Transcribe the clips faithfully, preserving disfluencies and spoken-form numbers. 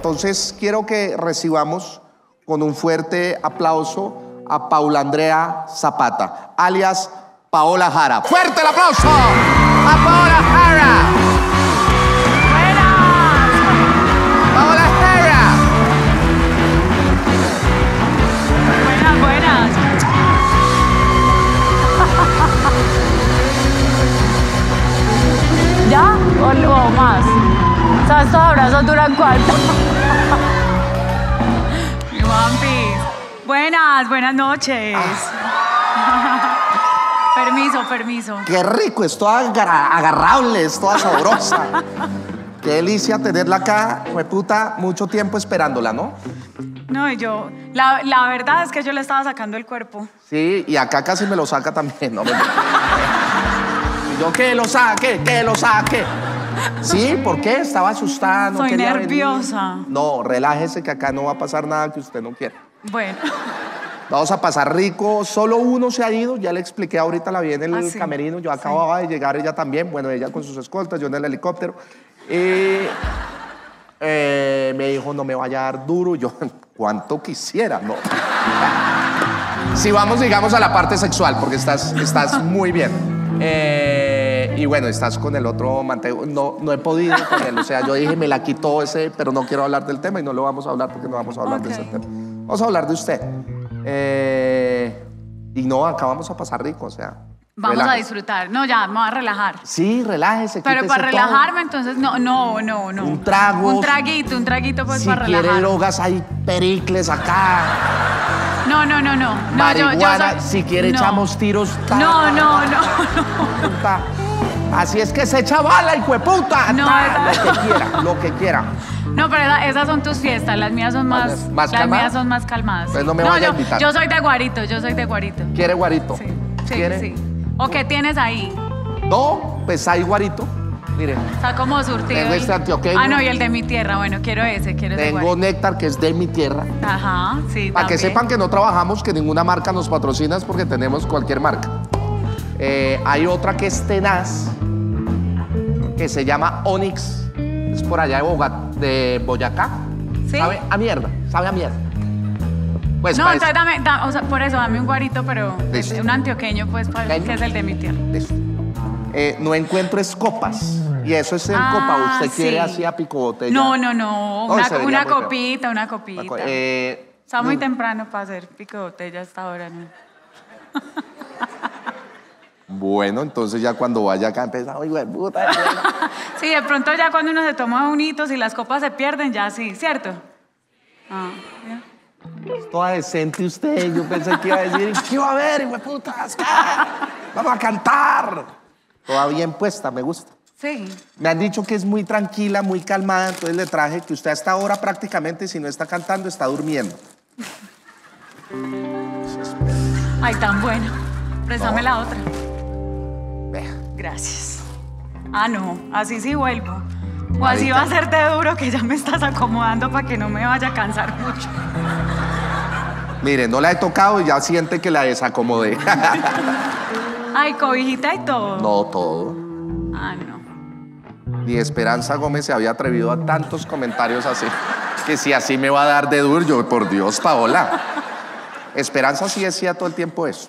Entonces quiero que recibamos con un fuerte aplauso a Paula Andrea Zapata, alias Paola Jara. ¡Fuerte el aplauso a Paola Jara! ¡Buenas! ¡Paola Jara! ¡Buenas, buenas! ¿Ya? ¿O, o más? O sea, estos abrazos duran cuánto. Mi Wampi. Buenas, buenas noches. Ah. Permiso, permiso. Qué rico, es toda agarrable, es toda sabrosa. Qué delicia tenerla acá, jueputa, mucho tiempo esperándola, ¿no? No, yo, la, la verdad es que yo le estaba sacando el cuerpo. Sí, y acá casi me lo saca también, ¿no? Yo que lo saque, que lo saque. Sí, ¿por qué? Estaba asustada, no Soy quería nerviosa. Venir. No, relájese que acá no va a pasar nada que usted no quiera. Bueno. Vamos a pasar rico, solo uno se ha ido, ya le expliqué ahorita, la vi en el ah, sí. camerino, yo acababa sí. de llegar ella también, bueno, ella con sus escoltas, yo en el helicóptero, y eh, me dijo, no me vaya a dar duro, yo, cuánto quisiera, no. Si vamos, digamos, a la parte sexual, porque estás, estás muy bien, eh, y bueno, estás con el otro manteo, no, no he podido con él, o sea, yo dije, me la quitó ese, pero no quiero hablar del tema, y no lo vamos a hablar porque no vamos a hablar okay. de ese tema. Vamos a hablar de usted. Eh, y no, acá vamos a pasar rico, o sea. Vamos relájese. a disfrutar. No, ya, me voy a relajar. Sí, relájese. Pero para relajarme, todo. entonces, no, no, no, no. Un trago. Un traguito, un traguito, pues, si para relajar. Si quiere drogas, hay pericles acá. No, no, no, no. no Marihuana, yo, yo soy... si quiere no. echamos tiros. Ta, no, no, no, no. Así es que se echa bala, hijueputa. No, ta, lo que quiera, lo que quiera. No, pero esa, esas son tus fiestas, las mías son más, ¿Más las mías son más calmadas. Pues no me no, vaya yo, a invitar. Yo soy de guarito, yo soy de guarito. ¿Quiere guarito? Sí, sí, ¿Quiere? sí. ¿O qué tienes ahí? No, pues hay guarito, mire. Está como surtido. Tengo este antioqueño. Ah, no, y el de mi tierra, bueno, quiero ese, quiero ese guarito. Tengo néctar que es de mi tierra. Ajá, sí, Para también. que sepan que no trabajamos, que ninguna marca nos patrocina, porque tenemos cualquier marca. Eh, hay otra que es tenaz, que se llama Onix, es por allá de Bogotá. de Boyacá, ¿Sí? sabe a mierda, sabe a mierda. Pues no, entonces dame, da, o sea, por eso dame un guarito, pero es un antioqueño, pues, para que es el de mi tierra. Eh, no encuentro es copas, y eso es en ah, copa, usted sí. quiere así a pico botella. No, no, no, una, no, una copita, una copita. Eh, Está muy no. temprano para hacer pico botella hasta ahora, ¿no? Bueno, entonces ya cuando vaya acá empezamos, hijo de puta. Sí, de pronto ya cuando uno se toma un hito, si las copas se pierden, ya sí, ¿cierto? Ah, es toda decente usted, yo pensé que iba a decir, ¿qué iba a haber, hijo de putas? Vamos a cantar. Toda bien puesta, me gusta. Sí. Me han dicho que es muy tranquila, muy calmada, entonces le traje que usted hasta ahora prácticamente, si no está cantando, está durmiendo. Ay, tan bueno. Préstame no. la otra. Gracias. Ah, no, así sí vuelvo. O Marita. así va a serte duro que ya me estás acomodando para que no me vaya a cansar mucho. Mire, no la he tocado y ya siente que la desacomodé. Ay, cobijita y todo. No, todo. Ah, no. Ni Esperanza Gómez se había atrevido a tantos comentarios así. Que si así me va a dar de duro, yo, por Dios, Paola. Esperanza sí decía todo el tiempo eso.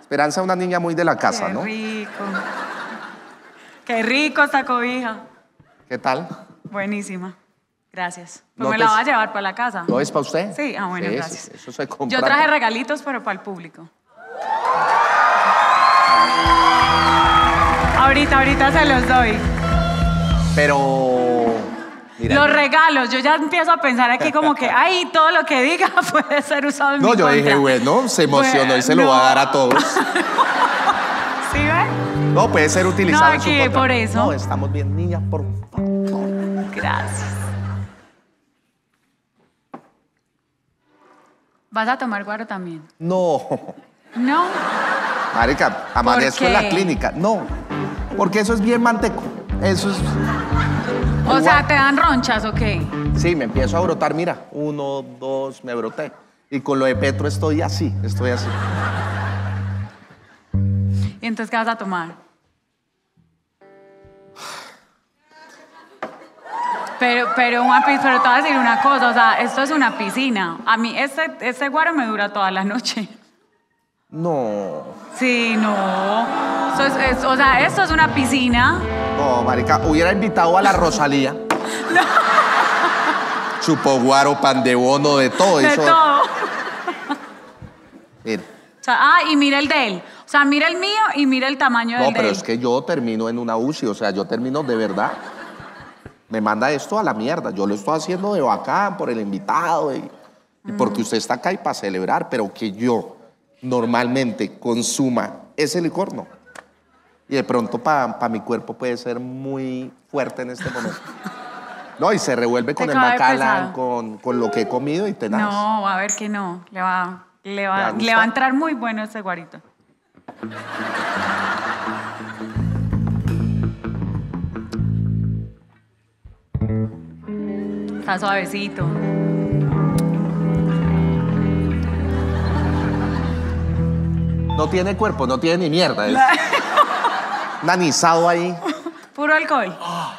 Esperanza es una niña muy de la casa, ¿no? Qué rico. Qué rico esta cobija. ¿Qué tal? Buenísima. Gracias. Pues me la va a llevar para la casa. ¿No es para usted? Sí, ah, bueno, gracias. Eso se compra. Yo traje regalitos, pero para el público. Ahorita, ahorita se los doy. Pero... Mira, los regalos, yo ya empiezo a pensar aquí como que, ay, todo lo que diga puede ser usado en no, mi No, yo contra. dije, bueno, se emocionó bueno, y se no. lo va a dar a todos. ¿Sí ven? No, puede ser utilizado no, en su contra. No, por eso. No, estamos bien, niña, por favor. Gracias. ¿Vas a tomar guaro también? No. ¿No? Marica, amanezco en la clínica. No, porque eso es bien manteco. Eso es... O sea, ¿te dan ronchas o qué? Sí, me empiezo a brotar, mira. Uno, dos, me broté. Y con lo de Petro estoy así, estoy así. ¿Y entonces qué vas a tomar? Pero, pero, un apis, pero te voy a decir una cosa, o sea, esto es una piscina. A mí este, este guaro me dura toda la noche. No. Sí, no. Esto es, es, o sea, esto es una piscina. No, marica, hubiera invitado a la Rosalía. No. Chupó guaro, pan de bono, de todo. De eso. todo. Mira. O sea, ah, y mira el de él. O sea, mira el mío y mira el tamaño no, del de él. No, pero es que yo termino en una U C I, o sea, yo termino de verdad. Me manda esto a la mierda. Yo lo estoy haciendo de bacán por el invitado y, y porque usted está acá y para celebrar, pero que yo normalmente consuma ese licor, no. Y de pronto para pa mi cuerpo puede ser muy fuerte en este momento. No, y se revuelve con el macalán, con, con lo que he comido y tenaz. No, a ver que no. Le va, le va, ¿Le va le va a entrar muy bueno ese guarito. Está suavecito. No tiene cuerpo, no tiene ni mierda. Es nanizado ahí. Puro alcohol. Oh.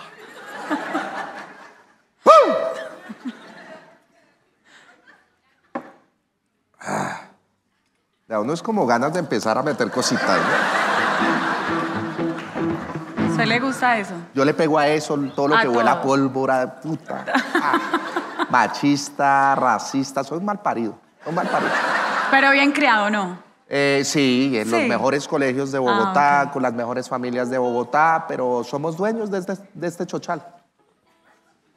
uh. ah. Ya uno es como ganas de empezar a meter cositas, ¿no? ¿Usted le gusta eso? Yo le pego a eso, todo lo a que todo. Huele a pólvora, puta. Ah. Machista, racista, soy un mal parido. Un mal parido. Pero bien criado, ¿no? Eh, sí, en sí. los mejores colegios de Bogotá, ah, okay. con las mejores familias de Bogotá, pero somos dueños de este, de este chochal.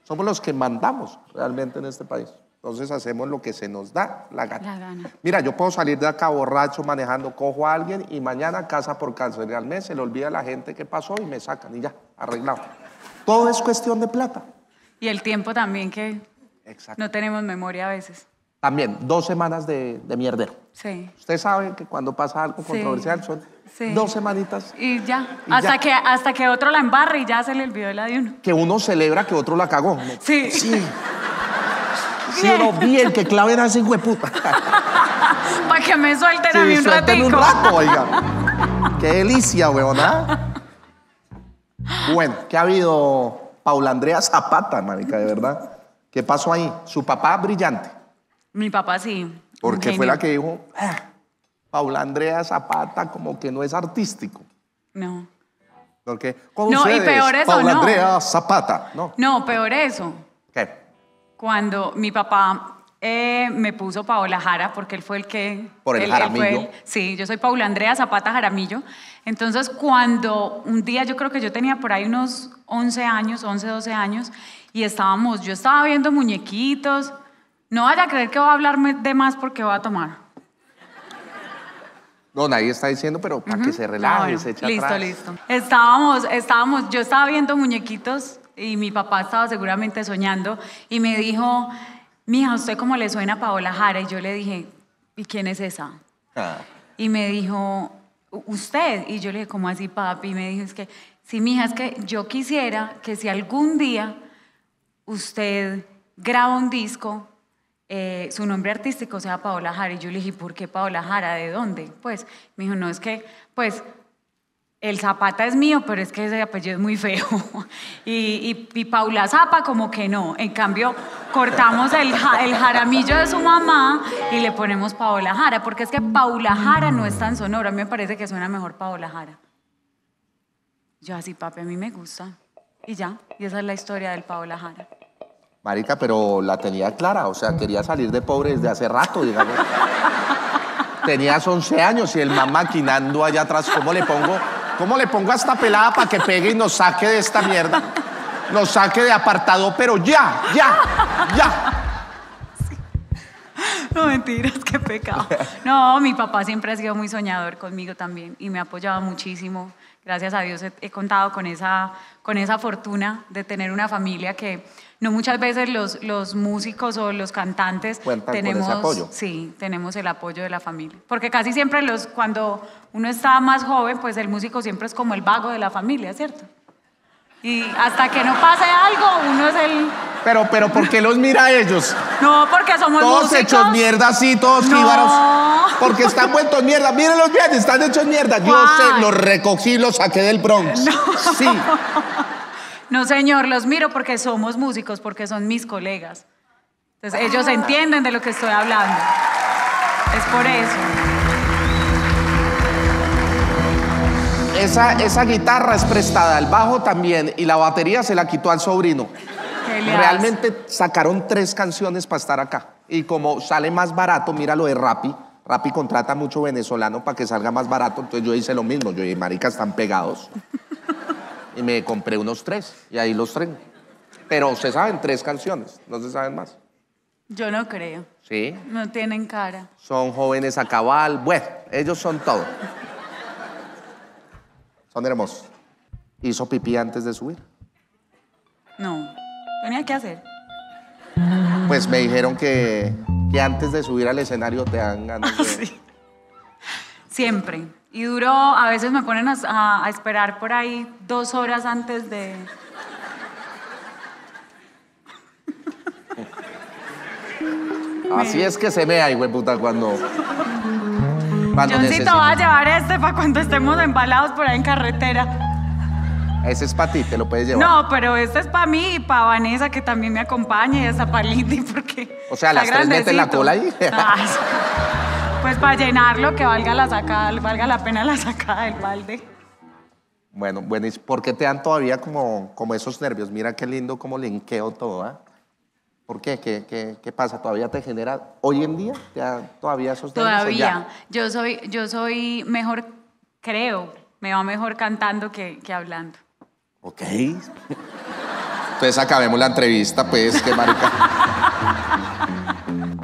Somos los que mandamos realmente en este país. Entonces hacemos lo que se nos da la gana. la gana. Mira, yo puedo salir de acá borracho, manejando, cojo a alguien y mañana casa por cáncer. Y al mes se le olvida a la gente que pasó y me sacan y ya, arreglado. Todo es cuestión de plata. Y el tiempo también, que Exacto. no tenemos memoria a veces. También, dos semanas de, de mierdero. Sí. Usted sabe que cuando pasa algo controversial sí. son sí. dos semanitas. Y ya, y hasta, ya. Que, hasta que otro la embarre y ya se le olvidó la de uno. Que uno celebra que otro la cagó. ¿No? Sí. Sí. Sí, no, bien, que claven a ese hueputa. Para que me suelten sí, a mí un ratico. un rato, oiga. Qué delicia, huevona. Bueno, ¿qué ha habido? Paula Andrea Zapata, marica, de verdad. ¿Qué pasó ahí? Su papá brillante. Mi papá sí. Porque fue la que dijo, ah, Paula Andrea Zapata como que no es artístico. No. Porque, ¿cómo no, ustedes, y peor eso, Paula no. Andrea Zapata. No. no, peor eso. ¿Qué? Cuando mi papá eh, me puso Paola Jara, porque él fue el que... Por el él, Jaramillo. Él el, sí, yo soy Paula Andrea Zapata Jaramillo. Entonces, cuando un día, yo creo que yo tenía por ahí unos once años, once, doce años, y estábamos, yo estaba viendo muñequitos. No vaya a creer que voy a hablarme de más porque voy a tomar. No, nadie está diciendo, pero para uh-huh. que se relaje, bueno, se echa listo, atrás. Listo, listo. Estábamos, estábamos, yo estaba viendo muñequitos... Y mi papá estaba seguramente soñando y me dijo, mija, ¿usted cómo le suena a Paola Jara? Y yo le dije, ¿y quién es esa? Ah. Y me dijo, ¿usted? Y yo le dije, ¿cómo así, papi? Y me dijo, es que, sí, mija, es que yo quisiera que si algún día usted graba un disco, eh, su nombre artístico sea Paola Jara. Y yo le dije, ¿por qué Paola Jara? ¿De dónde? Pues, me dijo, no, es que, pues... El Zapata es mío, pero es que ese apellido es muy feo. Y, y, y Paula Zapa como que no. En cambio, cortamos el, ja, el Jaramillo de su mamá y le ponemos Paola Jara, porque es que Paula Jara no es tan sonora. A mí me parece que suena mejor Paola Jara. Yo así, papi, a mí me gusta. Y ya, y esa es la historia del Paola Jara. Marica, pero la tenía clara. O sea, quería salir de pobre desde hace rato, digamos. Tenías once años y el man maquinando allá atrás, ¿cómo le pongo...? ¿Cómo le pongo a esta pelada para que pegue y nos saque de esta mierda? Nos saque de apartado, pero ya, ya, ya. Sí. No, mentiras, qué pecado. No, mi papá siempre ha sido muy soñador conmigo también y me ha apoyado muchísimo. Gracias a Dios he, he contado con esa, con esa fortuna de tener una familia que no muchas veces los, los músicos o los cantantes cuentan tenemos, con ese apoyo. Sí, tenemos el apoyo de la familia. Porque casi siempre los, cuando uno está más joven, pues el músico siempre es como el vago de la familia, ¿cierto? Y hasta que no pase algo, uno es el... Pero, pero, ¿por qué los mira a ellos? No, porque somos todos músicos. Todos hechos mierda, sí, todos no. Íbaros. Porque están vueltos mierda. Mírenlos bien, están hechos mierda. Yo Ay. sé, los recogí, los saqué del Bronx. No. Sí. No, señor, los miro porque somos músicos, porque son mis colegas. Entonces, ah. ellos entienden de lo que estoy hablando. Es por eso. Esa, esa guitarra es prestada, el bajo también, y la batería se la quitó al sobrino. Realmente sacaron tres canciones para estar acá. Y como sale más barato, mira lo de Rappi. Rappi contrata mucho venezolano para que salga más barato. Entonces yo hice lo mismo. Yo dije, marica, están pegados. Y me compré unos tres. Y ahí los tres. Pero se saben tres canciones. No se saben más. Yo no creo. ¿Sí? No tienen cara. Son jóvenes a cabal. Bueno, ellos son todo. Son hermosos. ¿Hizo pipí antes de subir? No. ¿Tenía que hacer? Pues me dijeron que, que antes de subir al escenario te dan ganas ah, de... Sí. Siempre. Y duró, a veces me ponen a, a esperar por ahí dos horas antes de... Así es que se mea, hijueputa, cuando... cuando Johncito va a llevar este para cuando estemos embalados por ahí en carretera. Ese es para ti, te lo puedes llevar. No, pero este es para mí y para Vanessa, que también me acompaña, y hasta para Lindy, porque... O sea, las tres meten la cola ahí. Ay, pues para llenarlo, que valga la, sacada, valga la pena la sacada del balde. Bueno, bueno, ¿y por qué te dan todavía como, como esos nervios? Mira qué lindo cómo linqueo todo, ¿eh? ¿Por qué? ¿Qué, qué? ¿Qué pasa? ¿Todavía te genera... Hoy en día te dan todavía esos nervios? Todavía. Yo soy, yo soy mejor, creo, me va mejor cantando que, que hablando. Ok. Entonces acabemos la entrevista, pues, qué marica.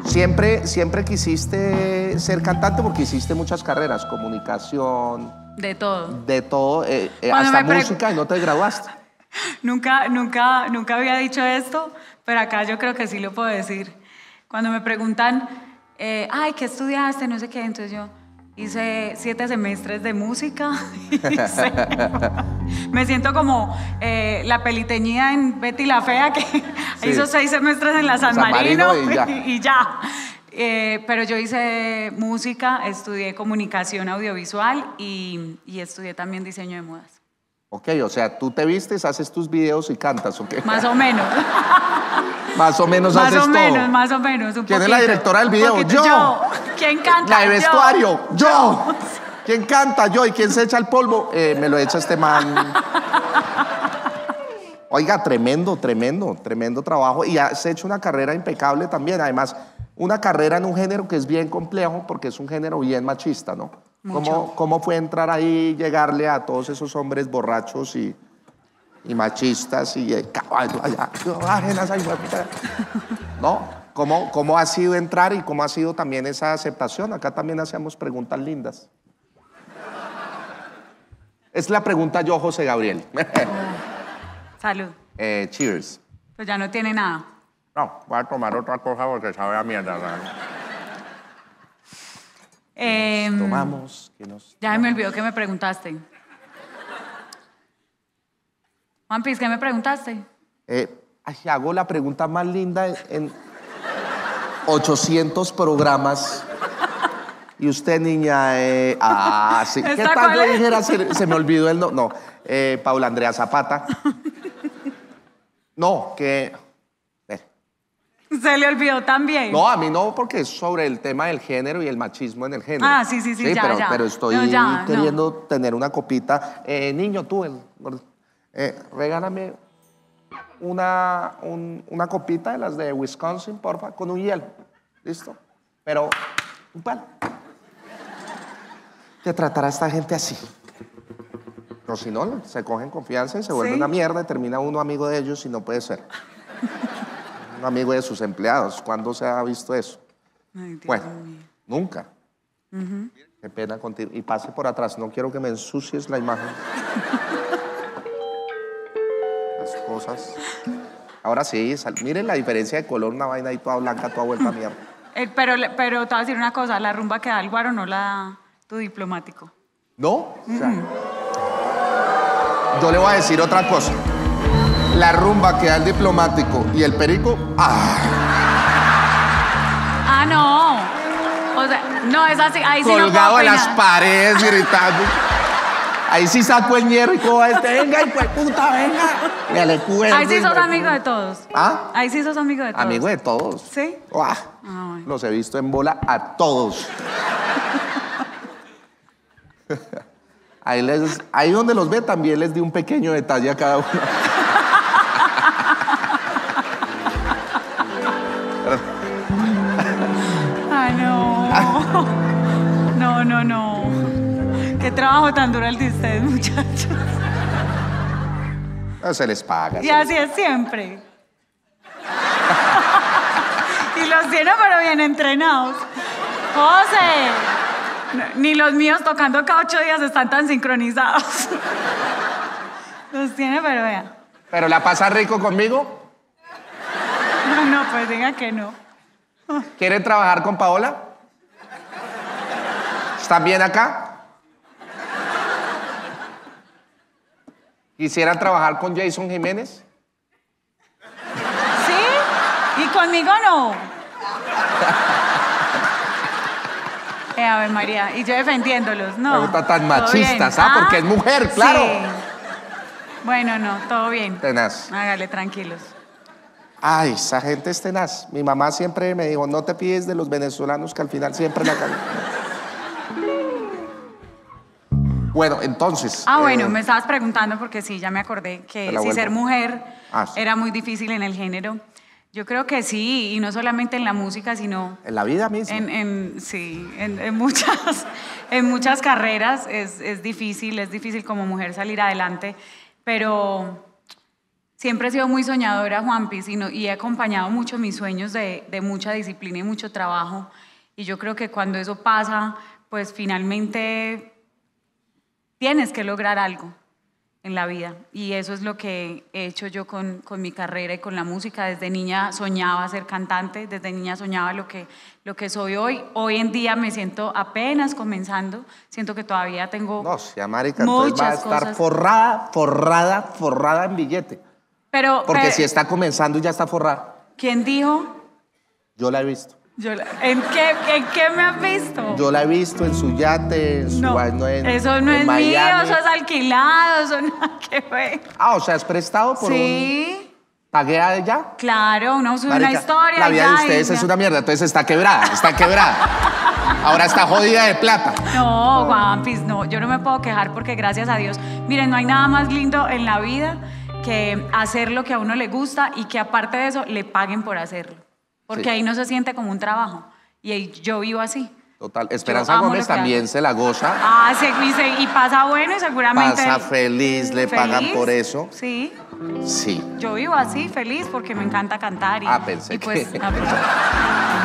Siempre, siempre quisiste ser cantante porque hiciste muchas carreras, comunicación. De todo. De todo, eh, eh, hasta música, y no te graduaste. Nunca, nunca, nunca había dicho esto, pero acá yo creo que sí lo puedo decir. Cuando me preguntan, eh, ay, ¿qué estudiaste? No sé qué, entonces yo... Hice siete semestres de música. Hice... Me siento como eh, la peliteñida en Betty la Fea, que sí. hizo seis semestres en la San, San Marino, Marino y ya. Y ya. Eh, pero yo hice música, estudié comunicación audiovisual y, y estudié también diseño de modas. Ok, o sea, tú te vistes, haces tus videos y cantas, ¿ok? Más o menos. Más o menos haces todo. Más o menos, más o menos. ¿Quién poquito, es la directora del video? Poquito, yo. yo. ¿Quién canta? La de vestuario. Yo. yo. ¿Quién canta? Yo. ¿Y quién se echa el polvo? Eh, me lo echa este man. Oiga, tremendo, tremendo, tremendo trabajo. Y has hecho una carrera impecable también. Además, una carrera en un género que es bien complejo porque es un género bien machista, ¿no? ¿Cómo, ¿Cómo fue entrar ahí, llegarle a todos esos hombres borrachos y... y machistas y el caballo allá. ¿No? ¿Cómo, ¿Cómo ha sido entrar y cómo ha sido también esa aceptación? Acá también hacemos preguntas lindas. Es la pregunta yo, José Gabriel. Oh. Salud. Eh, cheers. Pues ya no tiene nada. No, voy a tomar otra cosa porque sabe a mierda. Eh, nos tomamos. Que nos ya tomamos. Me olvidó que me preguntaste. Juan Piz, ¿qué me preguntaste? Eh, hago la pregunta más linda en ochocientos programas. Y usted, niña... Eh, ah, sí. ¿Qué tal yo dijera? Se, se me olvidó el... No, no. Eh, Paula Andrea Zapata. No, que... Eh. ¿Se le olvidó también? No, a mí no, porque es sobre el tema del género y el machismo en el género. Ah, sí, sí, sí, sí ya, pero, ya. Pero estoy no, ya, queriendo no. tener una copita. Eh, niño, tú... el, Eh, regálame una, un, una copita de las de Wisconsin, porfa, con un hielo. ¿Listo? Pero un palo. ¿Te tratará esta gente así? Pero si no, se cogen confianza y se vuelve ¿Sí? una mierda y termina uno amigo de ellos y no puede ser. Un amigo de sus empleados. ¿Cuándo se ha visto eso? Ay, bueno, nunca. Uh-huh. Qué pena contigo. Y pase por atrás, no quiero que me ensucies la imagen. Cosas. Ahora sí, sal, miren la diferencia de color, una vaina ahí toda blanca, toda vuelta a mierda. Eh, pero, pero te voy a decir una cosa, la rumba que da el guaro no la da tu diplomático. ¿No? Mm-hmm. O sea, yo le voy a decir otra cosa. La rumba que da el diplomático y el perico... ¡Ah! Ah, no. O sea, no, es así. Ahí sí colgado no puedo opinar. De las paredes gritando. Ahí sí saco el hierro y cojo a este. Venga, hijo de puta, venga. Ya le cuento. Ahí sí sos amigo de todos. ¿Ah? Ahí sí sos amigo de todos. Amigo de todos. ¿Sí? Uah, ah, bueno. Los he visto en bola a todos. Ahí, les, ahí donde los ve también les di un pequeño detalle a cada uno. Ay, no. No, no, no. Qué trabajo tan duro el de ustedes, muchachos. No se les paga. Y así es siempre. Y los tienen pero bien entrenados. José. Ni los míos tocando cada ocho días están tan sincronizados. Los tiene, pero vea. ¿Pero la pasa rico conmigo? No, no, pues diga que no. ¿Quiere trabajar con Paola? ¿Están bien acá? ¿Quisiera trabajar con Jason Jiménez? ¿Sí? ¿Y conmigo no? Eh, a ver, María, y yo defendiéndolos, ¿no? Me gusta tan machistas, ¿ah? ¿Ah? Porque es mujer, claro. Sí. Bueno, no, todo bien. Tenaz. Hágale, tranquilos. Ay, esa gente es tenaz. Mi mamá siempre me dijo, no te pides de los venezolanos que al final siempre la cagan. Bueno, entonces... Ah, eh, bueno, me estabas preguntando porque sí, ya me acordé que si vuelvo. Ser mujer ah, sí. era muy difícil en el género. Yo creo que sí, y no solamente en la música, sino... En la vida misma. En, en, sí, en, en, muchas, en muchas carreras es, es difícil, es difícil como mujer salir adelante, pero siempre he sido muy soñadora, Juanpis, y, no, y he acompañado mucho mis sueños de, de mucha disciplina y mucho trabajo, y yo creo que cuando eso pasa, pues finalmente tienes que lograr algo en la vida, y eso es lo que he hecho yo con, con mi carrera y con la música. Desde niña soñaba ser cantante, desde niña soñaba lo que, lo que soy hoy. Hoy en día me siento apenas comenzando, siento que todavía tengo no, si América, muchas va a estar cosas. Forrada, forrada, forrada en billete. Pero, Porque pero, si está comenzando y ya está forrada. ¿Quién dijo? Yo la he visto. Yo la, ¿en, qué, ¿En qué me has visto? Yo la he visto en su yate, en su... No, no en, eso no en es Miami. Mío, eso es alquilado, eso no... ¿Qué fue? Ah, o sea, ¿es prestado por sí. un...? ¿Taguea de ya? Claro, uno sube Marica, una historia. La vida ya, de ustedes es ya. una mierda, entonces está quebrada, está quebrada. Ahora está jodida de plata. No, Juanpis, no, yo no me puedo quejar porque gracias a Dios... Miren, no hay nada más lindo en la vida que hacer lo que a uno le gusta y que aparte de eso le paguen por hacerlo. Porque sí. ahí no se siente como un trabajo. Y yo vivo así. Total. Esperanza Gómez también se la goza. Ah, sí, y pasa bueno y seguramente... Pasa feliz, le feliz, pagan por eso. Sí. Sí. Yo vivo así, feliz, porque me encanta cantar. Y, ah, pensé y pues, que... Ah,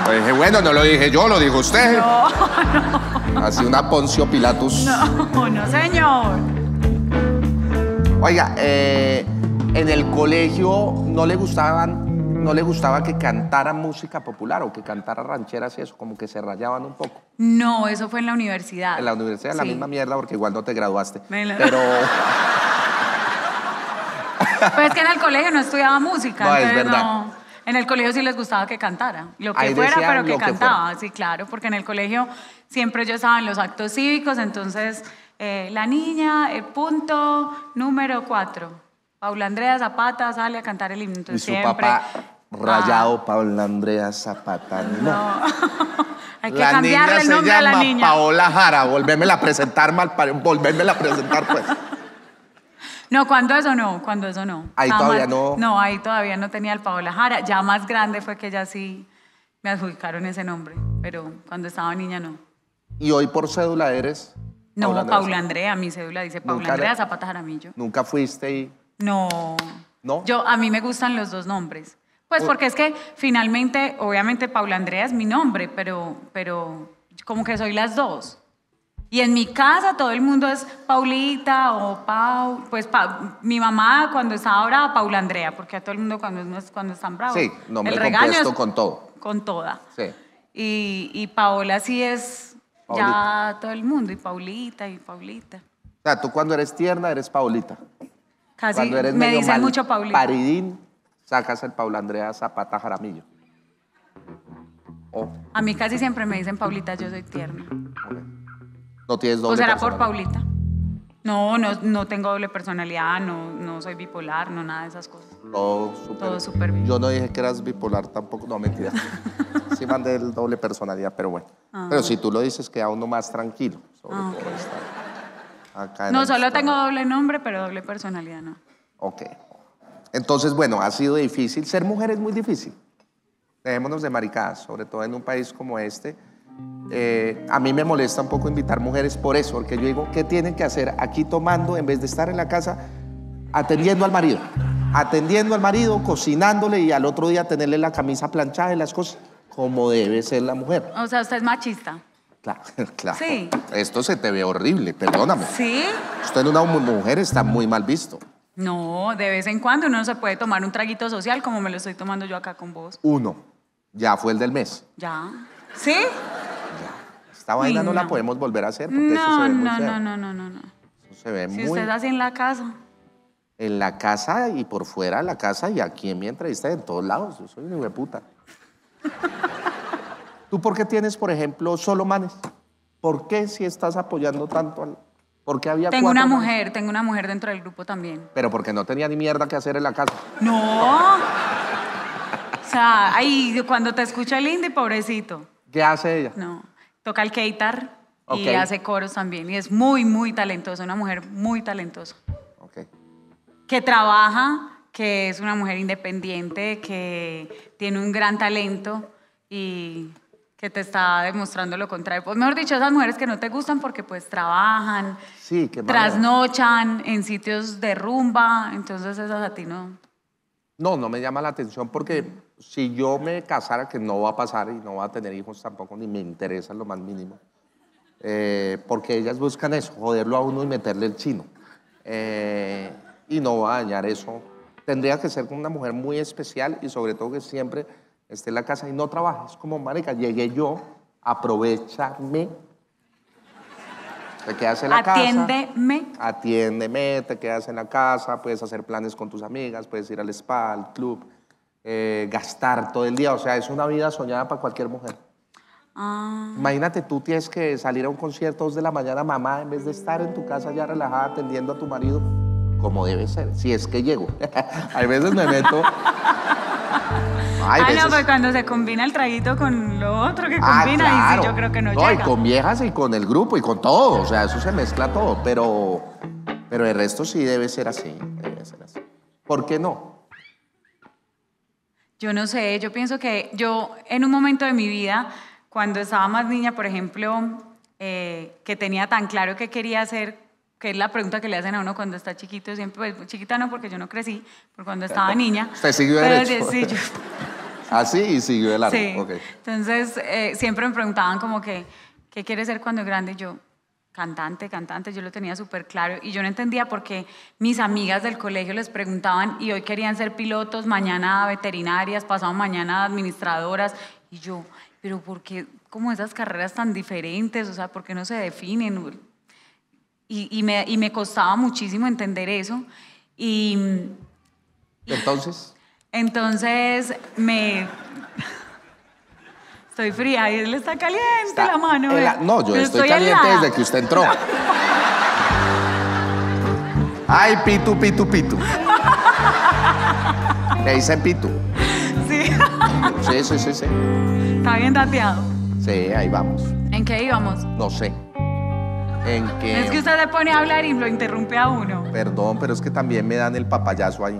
pues. Dije, bueno, no lo dije yo, lo dijo usted. No, no. Así una Poncio Pilatus. No, no, señor. Oiga, eh, en el colegio no le gustaban... ¿No le gustaba que cantara música popular o que cantara rancheras y eso? Como que se rayaban un poco. No, eso fue en la universidad. En la universidad, sí. La misma mierda, porque igual no te graduaste. La... Pero... Pues es que en el colegio no estudiaba música. No, es verdad. No... En el colegio sí les gustaba que cantara. Lo que Ahí fuera, pero que cantaba. Que sí, claro, porque en el colegio siempre yo estaba en los actos cívicos, entonces eh, la niña, el punto número cuatro. Paula Andrea Zapata sale a cantar el himno. Y su siempre... papá rayado, ah. Paula Andrea Zapata. No. no. Hay que la cambiarle niña el nombre se llama a la niña. Paola Jara, volvérmela a presentar, mal, volvérmela a presentar, pues. No, cuando eso no, cuando eso no. Ahí Jamás, todavía no. No, ahí todavía no tenía el Paola Jara. Ya más grande fue que ya sí me adjudicaron ese nombre, pero cuando estaba niña no. ¿Y hoy por cédula eres? No, Paula Andrea, Paula Andrea mi cédula dice Paula nunca Andrea Zapata Jaramillo. Nunca fuiste y... No. ¿No? Yo, a mí me gustan los dos nombres. Pues porque es que finalmente, obviamente Paula Andrea es mi nombre, pero, pero como que soy las dos. Y en mi casa todo el mundo es Paulita o Pau. Pues pa, mi mamá cuando estaba brava, Paula Andrea, porque a todo el mundo cuando, cuando están bravos. Sí, nombre compuesto con todo. Con toda. Sí. Y, y Paola sí es Paulita. Ya todo el mundo, y Paulita, y Paulita. O sea, tú cuando eres tierna eres Paulita. Casi me dicen mal, mucho Paulita. Paridín, sacas el Paula Andrea Zapata Jaramillo. Oh. A mí casi siempre me dicen Paulita, yo soy tierna. Okay. No tienes doble. ¿O será por Paulita? No, no, no tengo doble personalidad, no, no soy bipolar, no nada de esas cosas. No, super, todo súper bien. Yo no dije que eras bipolar tampoco, no, mentira. Sí mandé el doble personalidad, pero bueno. Ah, pero bueno. Si tú lo dices, queda uno más tranquilo. Sobre ah, todo okay. estar acá en no, solo tengo doble nombre, pero doble personalidad no. Ok. Entonces, bueno, ha sido difícil. Ser mujer es muy difícil. Dejémonos de maricadas, sobre todo en un país como este. Eh, a mí me molesta un poco invitar mujeres por eso, porque yo digo, ¿qué tienen que hacer aquí tomando en vez de estar en la casa atendiendo al marido? Atendiendo al marido, cocinándole y al otro día tenerle la camisa planchada y las cosas, como debe ser la mujer. O sea, usted es machista. Claro, claro. Sí. Esto se te ve horrible, perdóname. Sí. Usted en una mujer está muy mal visto. No, de vez en cuando uno se puede tomar un traguito social como me lo estoy tomando yo acá con vos. Uno. Ya fue el del mes. Ya. ¿Sí? Ya. Esta vaina no, no la podemos volver a hacer porque no, eso se ve muy no, feo. No, no, no, no, no. Eso se ve si muy... Si usted hace en la casa. En la casa y por fuera de la casa y aquí en mi entrevista en todos lados. Yo soy una hueputa. ¿Tú por qué tienes, por ejemplo, solo manes? ¿Por qué si estás apoyando tanto al... Porque había tengo una mujer, manos. tengo una mujer dentro del grupo también. Pero porque no tenía ni mierda que hacer en la casa. No. O sea, ahí cuando te escucha el indie, pobrecito. ¿Qué hace ella? No, toca el keitar okay. y hace coros también. Y es muy, muy talentosa, una mujer muy talentosa. Ok. Que trabaja, que es una mujer independiente, que tiene un gran talento y... que te está demostrando lo contrario. Pues mejor dicho, esas mujeres que no te gustan porque pues trabajan, sí, qué trasnochan en sitios de rumba, entonces esas a ti no. No, no me llama la atención porque si yo me casara, que no va a pasar y no va a tener hijos tampoco, ni me interesa lo más mínimo, eh, porque ellas buscan eso, joderlo a uno y meterle el chino. Eh, y no va a dañar eso. Tendría que ser con una mujer muy especial y sobre todo que siempre... esté en la casa y no trabajes, como marica, llegué yo, aprovechame, te quedas en la atiéndeme. casa, atiéndeme, te quedas en la casa, puedes hacer planes con tus amigas, puedes ir al spa, al club, eh, gastar todo el día, o sea, es una vida soñada para cualquier mujer. Ah. Imagínate, tú tienes que salir a un concierto a dos de la mañana, mamá, en vez de estar en tu casa ya relajada atendiendo a tu marido, como debe ser, si es que llego. Hay veces me meto... Ay, ah, veces... no, pues cuando se combina el traguito con lo otro que ah, combina, claro. y sí, yo creo que no, no llega. No, y con viejas y con el grupo y con todo, o sea, eso se mezcla todo, pero, pero el resto sí debe ser así, debe ser así. ¿Por qué no? Yo no sé, yo pienso que yo en un momento de mi vida, cuando estaba más niña, por ejemplo, eh, que tenía tan claro que quería hacer, que es la pregunta que le hacen a uno cuando está chiquito, siempre, pues, chiquita no, porque yo no crecí, pero cuando estaba niña. Usted siguió el derecho. Sí, yo... Así y siguió el arte. Sí. Okay. Entonces, eh, siempre me preguntaban como que, ¿qué quieres ser cuando es grande? Y yo, cantante, cantante, yo lo tenía súper claro. Y yo no entendía por qué mis amigas del colegio les preguntaban y hoy querían ser pilotos, mañana veterinarias, pasado mañana administradoras. Y yo, pero ¿por qué como esas carreras tan diferentes? O sea, ¿por qué no se definen? Y, y, me, y me costaba muchísimo entender eso. Y, ¿Entonces? Entonces me... Estoy fría y él está caliente está la mano. La... No, yo, yo estoy, estoy caliente desde que usted entró. No. Ay, pitu, pitu, pitu. Le dicen pitu. Sí. Sí, sí, sí, sí. Está bien dateado. Sí, ahí vamos. ¿En qué íbamos? No sé. ¿En qué? Es que usted se pone a hablar y lo interrumpe a uno. Perdón, pero es que también me dan el papayazo ahí.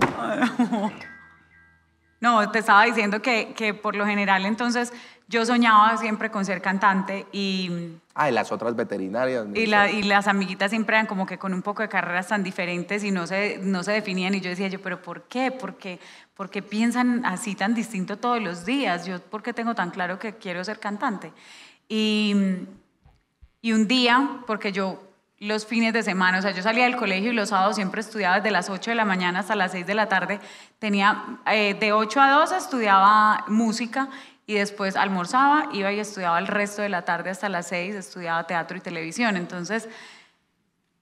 No, te estaba diciendo que, que por lo general entonces yo soñaba siempre con ser cantante y... Ah, y las otras veterinarias. Y, la, y las amiguitas siempre eran como que con un poco de carreras tan diferentes y no se, no se definían y yo decía yo, pero ¿por qué? ¿Por qué? ¿Por qué piensan así tan distinto todos los días? Yo, ¿por qué tengo tan claro que quiero ser cantante? Y, y un día, porque yo... los fines de semana, o sea, yo salía del colegio y los sábados siempre estudiaba desde las ocho de la mañana hasta las seis de la tarde, tenía eh, de ocho a doce estudiaba música y después almorzaba, iba y estudiaba el resto de la tarde hasta las seis, estudiaba teatro y televisión, entonces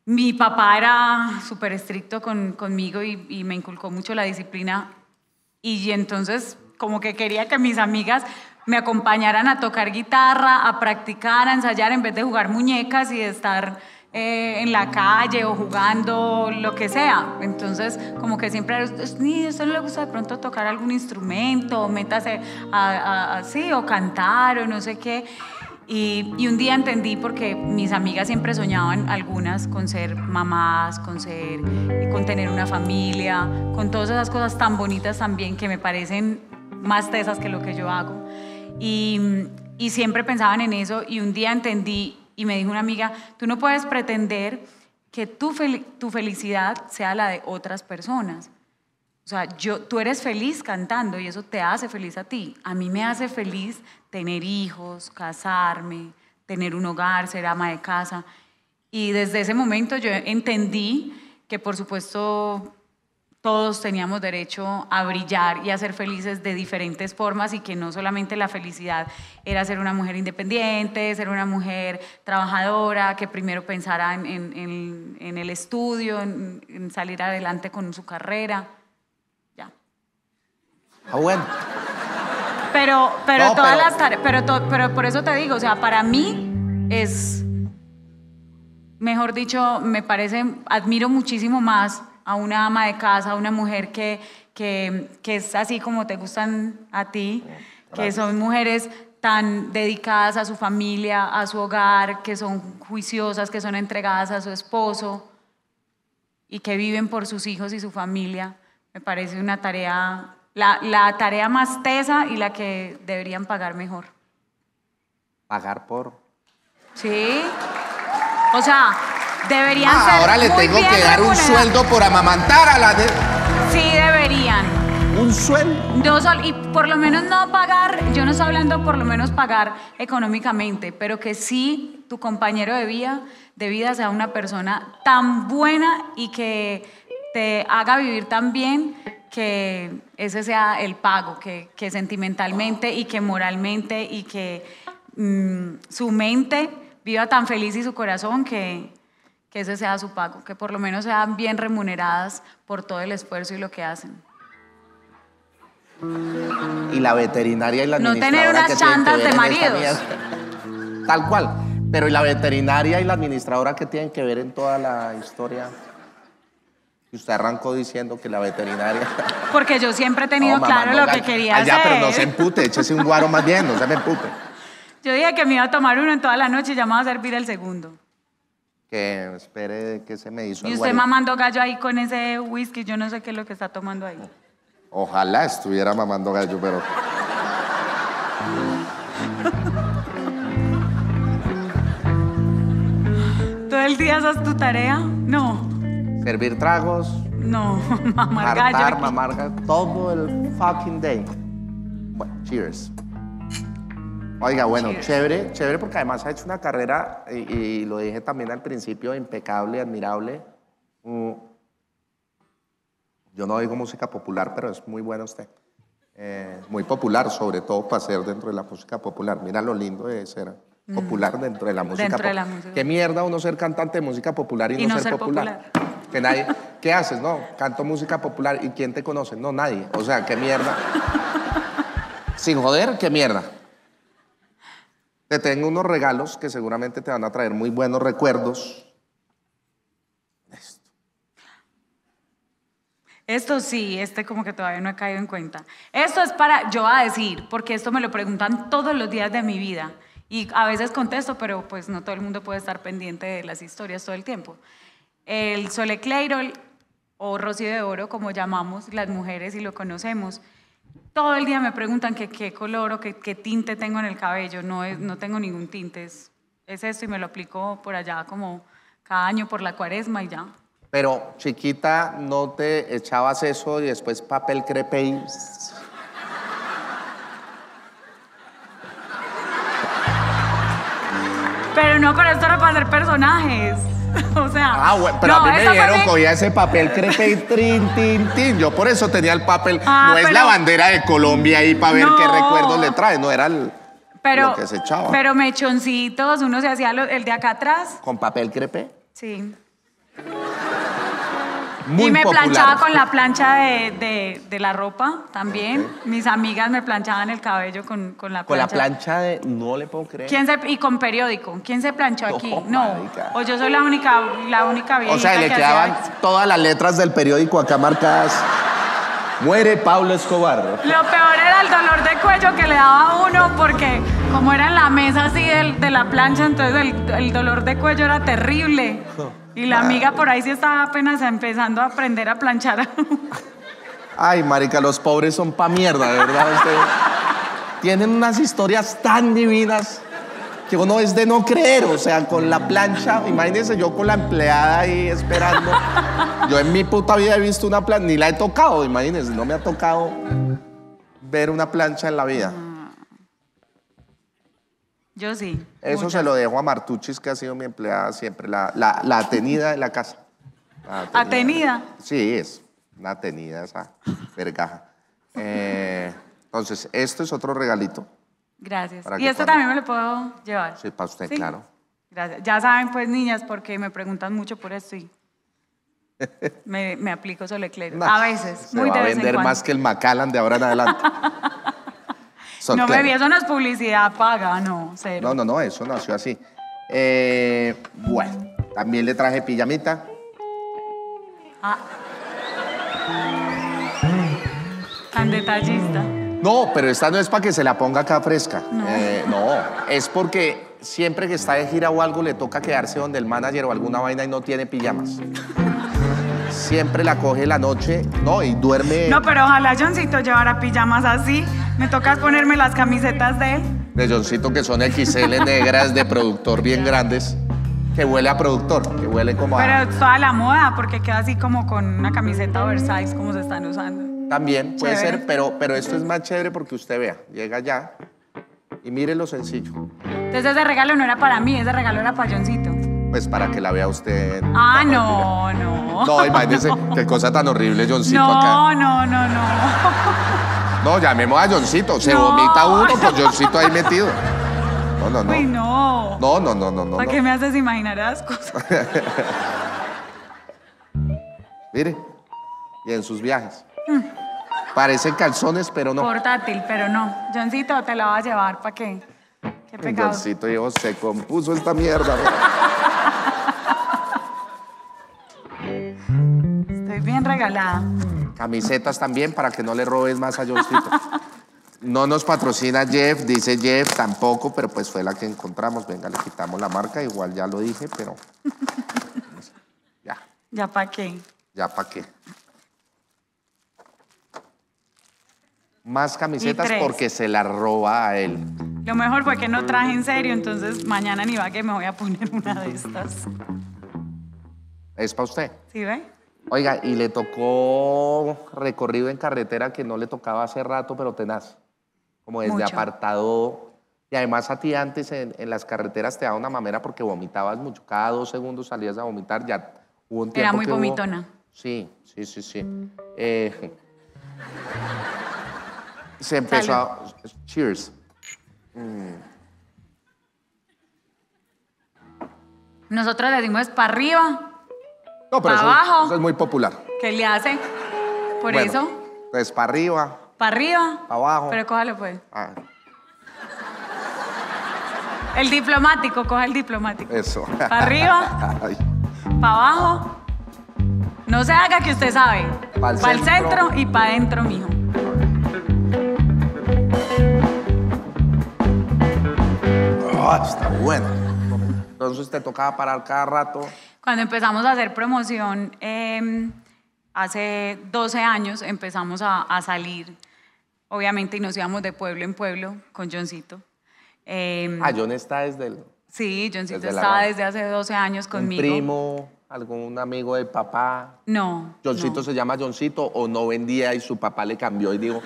mi papá era súper estricto con, conmigo y, y me inculcó mucho la disciplina y, y entonces como que quería que mis amigas me acompañaran a tocar guitarra, a practicar, a ensayar en vez de jugar muñecas y de estar... eh, en la calle o jugando, lo que sea. Entonces, como que siempre, ni a usted no le gusta de pronto tocar algún instrumento, o métase así, o cantar, o no sé qué. Y, y un día entendí, porque mis amigas siempre soñaban, algunas, con ser mamás, con, ser, con tener una familia, con todas esas cosas tan bonitas también que me parecen más tesas que lo que yo hago. Y, y siempre pensaban en eso, y un día entendí y me dijo una amiga, tú no puedes pretender que tu, fel tu felicidad sea la de otras personas. O sea, yo, tú eres feliz cantando y eso te hace feliz a ti. A mí me hace feliz tener hijos, casarme, tener un hogar, ser ama de casa. Y desde ese momento yo entendí que, por supuesto, todos teníamos derecho a brillar y a ser felices de diferentes formas, y que no solamente la felicidad era ser una mujer independiente, ser una mujer trabajadora, que primero pensara en, en, en el estudio, en, en salir adelante con su carrera. Ya. Ah, bueno. Pero, pero no, todas pero... las tareas, pero, to, pero por eso te digo, o sea, para mí es, mejor dicho, me parece, admiro muchísimo más a una ama de casa, a una mujer que, que, que es así como te gustan a ti, que son mujeres tan dedicadas a su familia, a su hogar, que son juiciosas, que son entregadas a su esposo y que viven por sus hijos y su familia. Me parece una tarea, la, la tarea más tesa y la que deberían pagar mejor. ¿Pagar por? Sí. O sea... Deberían ah, ser ahora le tengo que dar un sueldo por amamantar a la de... Sí, deberían. ¿Un sueldo? Dos, y por lo menos no pagar, yo no estoy hablando por lo menos pagar económicamente, pero que sí tu compañero de vida, de vida sea una persona tan buena y que te haga vivir tan bien que ese sea el pago, que, que sentimentalmente y que moralmente y que mmm, su mente viva tan feliz y su corazón que... que ese sea su pago, que por lo menos sean bien remuneradas por todo el esfuerzo y lo que hacen. Y la veterinaria y la administradora... No tener unas chantas de maridos. Tal cual. Pero y la veterinaria y la administradora, ¿qué tienen que ver en toda la historia? Y usted arrancó diciendo que la veterinaria... Porque yo siempre he tenido no, claro lo que quería allá, hacer. Pero no se empute, échese un guaro más bien, no se me empute. Yo dije que me iba a tomar uno en toda la noche y ya me va a servir el segundo. Que espere, que se me hizo. Y usted mamando gallo ahí con ese whisky, yo no sé qué es lo que está tomando ahí. Ojalá estuviera mamando gallo, pero... ¿Todo el día esa es tu tarea? No. ¿Servir tragos? No, mamar gallo. Hartar, mamar gallo, todo el fucking day. Bueno, cheers. Oiga, bueno, chévere, chévere, porque además ha hecho una carrera, y, y lo dije también al principio, impecable, admirable. Mm. Yo no digo música popular, pero es muy buena usted. Eh, muy popular, sobre todo para ser dentro de la música popular. Mira lo lindo de ser popular dentro de la música popular. Dentro de la música. Qué mierda uno ser cantante de música popular y, y no, no ser, ser popular. popular. Que nadie, ¿qué haces? No, canto música popular. ¿Y quién te conoce? No, nadie. O sea, qué mierda. Sin joder, qué mierda. Te tengo unos regalos que seguramente te van a traer muy buenos recuerdos. Esto. Esto sí, este como que todavía no he caído en cuenta. Esto es para, yo a decir, porque esto me lo preguntan todos los días de mi vida. Y a veces contesto, pero pues no todo el mundo puede estar pendiente de las historias todo el tiempo. El Sole Cleirol, o Rocío de Oro, como llamamos las mujeres y lo conocemos, todo el día me preguntan que qué color o qué tinte tengo en el cabello. No, es, no tengo ningún tinte, es, es esto y me lo aplico por allá como cada año por la cuaresma y ya. Pero chiquita, ¿no te echabas eso y después papel crepé? Pero no, con esto era para hacer personajes. O sea, ah, bueno, pero no, a mí me dijeron que cogía ese papel crepe y trin, tin, tin. Yo por eso tenía el papel. Ah, no es la bandera de Colombia ahí para ver no. qué recuerdos le trae. No era el, pero, lo que se echaba. Pero mechoncitos, uno se hacía lo, el de acá atrás. ¿Con papel crepe? Sí. muy popular. Y me popular. planchaba con la plancha de, de, de la ropa también. Okay. Mis amigas me planchaban el cabello con, con la plancha. Con la plancha de... No le puedo creer. ¿Quién se, y con periódico. ¿Quién se planchó aquí? Oh, no. Marica. O yo soy la única, la única viejita. O sea, le que quedaban hacía... todas las letras del periódico acá marcadas. Muere Pablo Escobar. Lo peor era el dolor de cuello que le daba a uno porque como era en la mesa así de, de la plancha, entonces el, el dolor de cuello era terrible. Y la amiga por ahí sí estaba apenas empezando a aprender a planchar. Ay, marica, los pobres son pa' mierda, de verdad. Ustedes tienen unas historias tan divinas que uno es de no creer, o sea, con la plancha, imagínense yo con la empleada ahí esperando. Yo en mi puta vida he visto una plancha, ni la he tocado, imagínense, no me ha tocado ver una plancha en la vida. Yo sí. Eso muchas. Se lo dejo a Martuchis, que ha sido mi empleada siempre, la, la, la atenida de la casa. La atenida. ¿Atenida? Sí, es una atenida esa vergaja. Eh, entonces, esto es otro regalito. Gracias. Y esto cuando... también me lo puedo llevar. Sí, para usted, ¿sí? Claro. Gracias. Ya saben, pues, niñas, porque me preguntan mucho por esto y me, me aplico Soleclero. Nah, a veces, muy de vez en cuando. Se va a vender más que el Macallan de ahora en adelante. No, me vi, eso no es publicidad paga, no, cero. No, no, no, eso nació así. Eh, bueno, también le traje pijamita. Ah. Tan detallista. No, pero esta no es para que se la ponga acá fresca. No. Eh, no, es porque siempre que está de gira o algo le toca quedarse donde el manager o alguna vaina y no tiene pijamas. Siempre la coge la noche, no, y duerme... No, pero ojalá Johncito llevara pijamas así. Me toca ponerme las camisetas de él. De Johncito, que son equis ele negras de productor bien grandes, que huele a productor, que huele como a... Pero toda la moda, porque queda así como con una camiseta oversize como se están usando. También puede chévere. ser, pero, pero esto es más chévere porque usted vea, llega allá y mire lo sencillo. Entonces ese regalo no era para mí, ese regalo era para Johncito. Pues para que la vea usted. Ah, no, no. No, imagínese, no. Qué cosa tan horrible Johncito no, acá. No, no, no, no. No, llamemos a Johncito, se no, vomita uno con no. Johncito ahí metido. No, no, no. Uy, no. No, no, no, no, no. ¿Para no. qué me haces imaginar esas cosas? Mire, y en sus viajes. Parecen calzones, pero no. Portátil, pero no. Johncito, te la va a llevar, ¿para qué? Qué pecado. Johncito, hijo, se compuso esta mierda. Estoy bien regalada. Camisetas también, para que no le robes más a Johncito. No nos patrocina Jeff, dice Jeff, tampoco, pero pues fue la que encontramos. Venga, le quitamos la marca, igual ya lo dije, pero... Ya. ¿Ya para qué? Ya para qué. Más camisetas porque se las roba a él. Lo mejor fue que no traje en serio, entonces mañana ni va que me voy a poner una de estas. Es para usted. ¿Sí ve? Oiga, y le tocó recorrido en carretera que no le tocaba hace rato, pero tenaz. Como desde mucho. Apartado. Y además a ti antes en, en las carreteras te daba una mamera porque vomitabas mucho. Cada dos segundos salías a vomitar. Ya hubo un tiempo Era muy que vomitona. Hubo... Sí, sí, sí, sí. Mm. Eh... Se empezó a... Cheers. Mm. Nosotros le dimos para arriba, no, para abajo. Eso es muy popular. ¿Qué le hace? Por bueno, eso. Pues para arriba. Para arriba. Para abajo. Pero cójalo pues. Ah. El diplomático, coja el diplomático. Eso. Para arriba. Para abajo. No se haga que usted sabe. Para pa el centro y para adentro, mijo. Oh, está bueno. Entonces te tocaba parar cada rato. Cuando empezamos a hacer promoción, eh, hace doce años empezamos a, a salir, obviamente, y nos íbamos de pueblo en pueblo con Johncito. Eh, ah, John está desde el... Sí, Johncito desde estaba la... desde hace doce años conmigo. ¿Un primo, algún amigo del papá? No. ¿Johncito no. se llama Johncito o no vendía y su papá le cambió y dijo...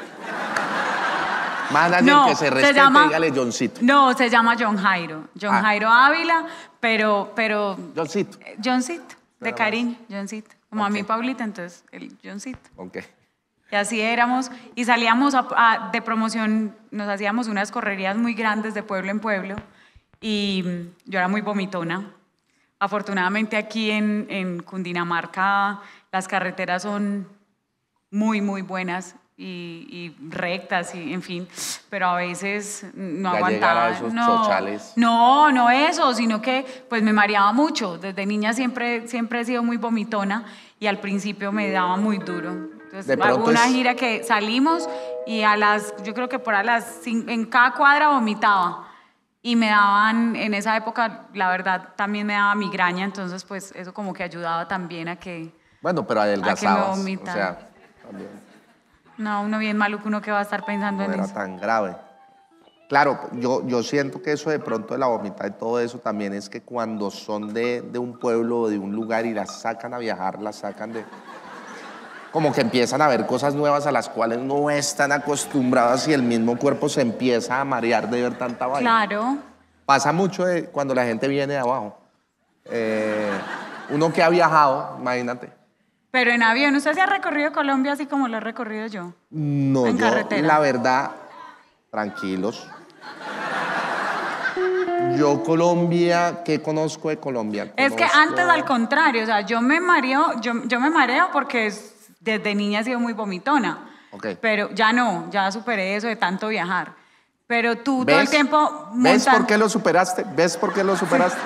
Manager no, que se respete, se llama, dígale Johncito. No, se llama John Jairo. John ah. Jairo Ávila, pero... pero Johncito. Eh, Johncito, de cariño, Johncito. Como okay. a mí, Paulita, entonces, el Johncito. Ok. Y así éramos. Y salíamos a, a, de promoción, nos hacíamos unas correrías muy grandes de pueblo en pueblo. Y yo era muy vomitona. Afortunadamente aquí en, en Cundinamarca Las carreteras son muy, muy buenas y, y rectas, y, en fin, pero a veces no aguantaba. A esos no, chochales. no, no eso, sino que pues me mareaba mucho. Desde niña siempre, siempre he sido muy vomitona y al principio me daba muy duro. Entonces, hubo una gira que salimos y a las, yo creo que por a las, en cada cuadra vomitaba. Y me daban, en esa época, la verdad, también me daba migraña, entonces pues eso como que ayudaba también a que... Bueno, pero adelgazabas, a que me o sea, también. No, uno bien maluco, uno que va a estar pensando no en eso. No era tan grave. Claro, yo, yo siento que eso de pronto de la vomita y todo eso también es que cuando son de, de un pueblo o de un lugar y las sacan a viajar, las sacan de... Como que empiezan a ver cosas nuevas a las cuales no están acostumbradas y el mismo cuerpo se empieza a marear de ver tanta vaina. Claro. Pasa mucho de cuando la gente viene de abajo. Eh, uno que ha viajado, imagínate. Pero en avión, ¿usted se ha recorrido Colombia así como lo he recorrido yo? No, en yo, carretera. La verdad, tranquilos. Yo Colombia, ¿qué conozco de Colombia? Conozco... Es que antes al contrario, o sea, yo me mareo, yo, yo me mareo porque... Es... Desde niña he sido muy vomitona, okay. Pero ya no, ya superé eso de tanto viajar. Pero tú ¿Ves? todo el tiempo... ¿Ves montan... por qué lo superaste? ¿Ves por qué lo superaste?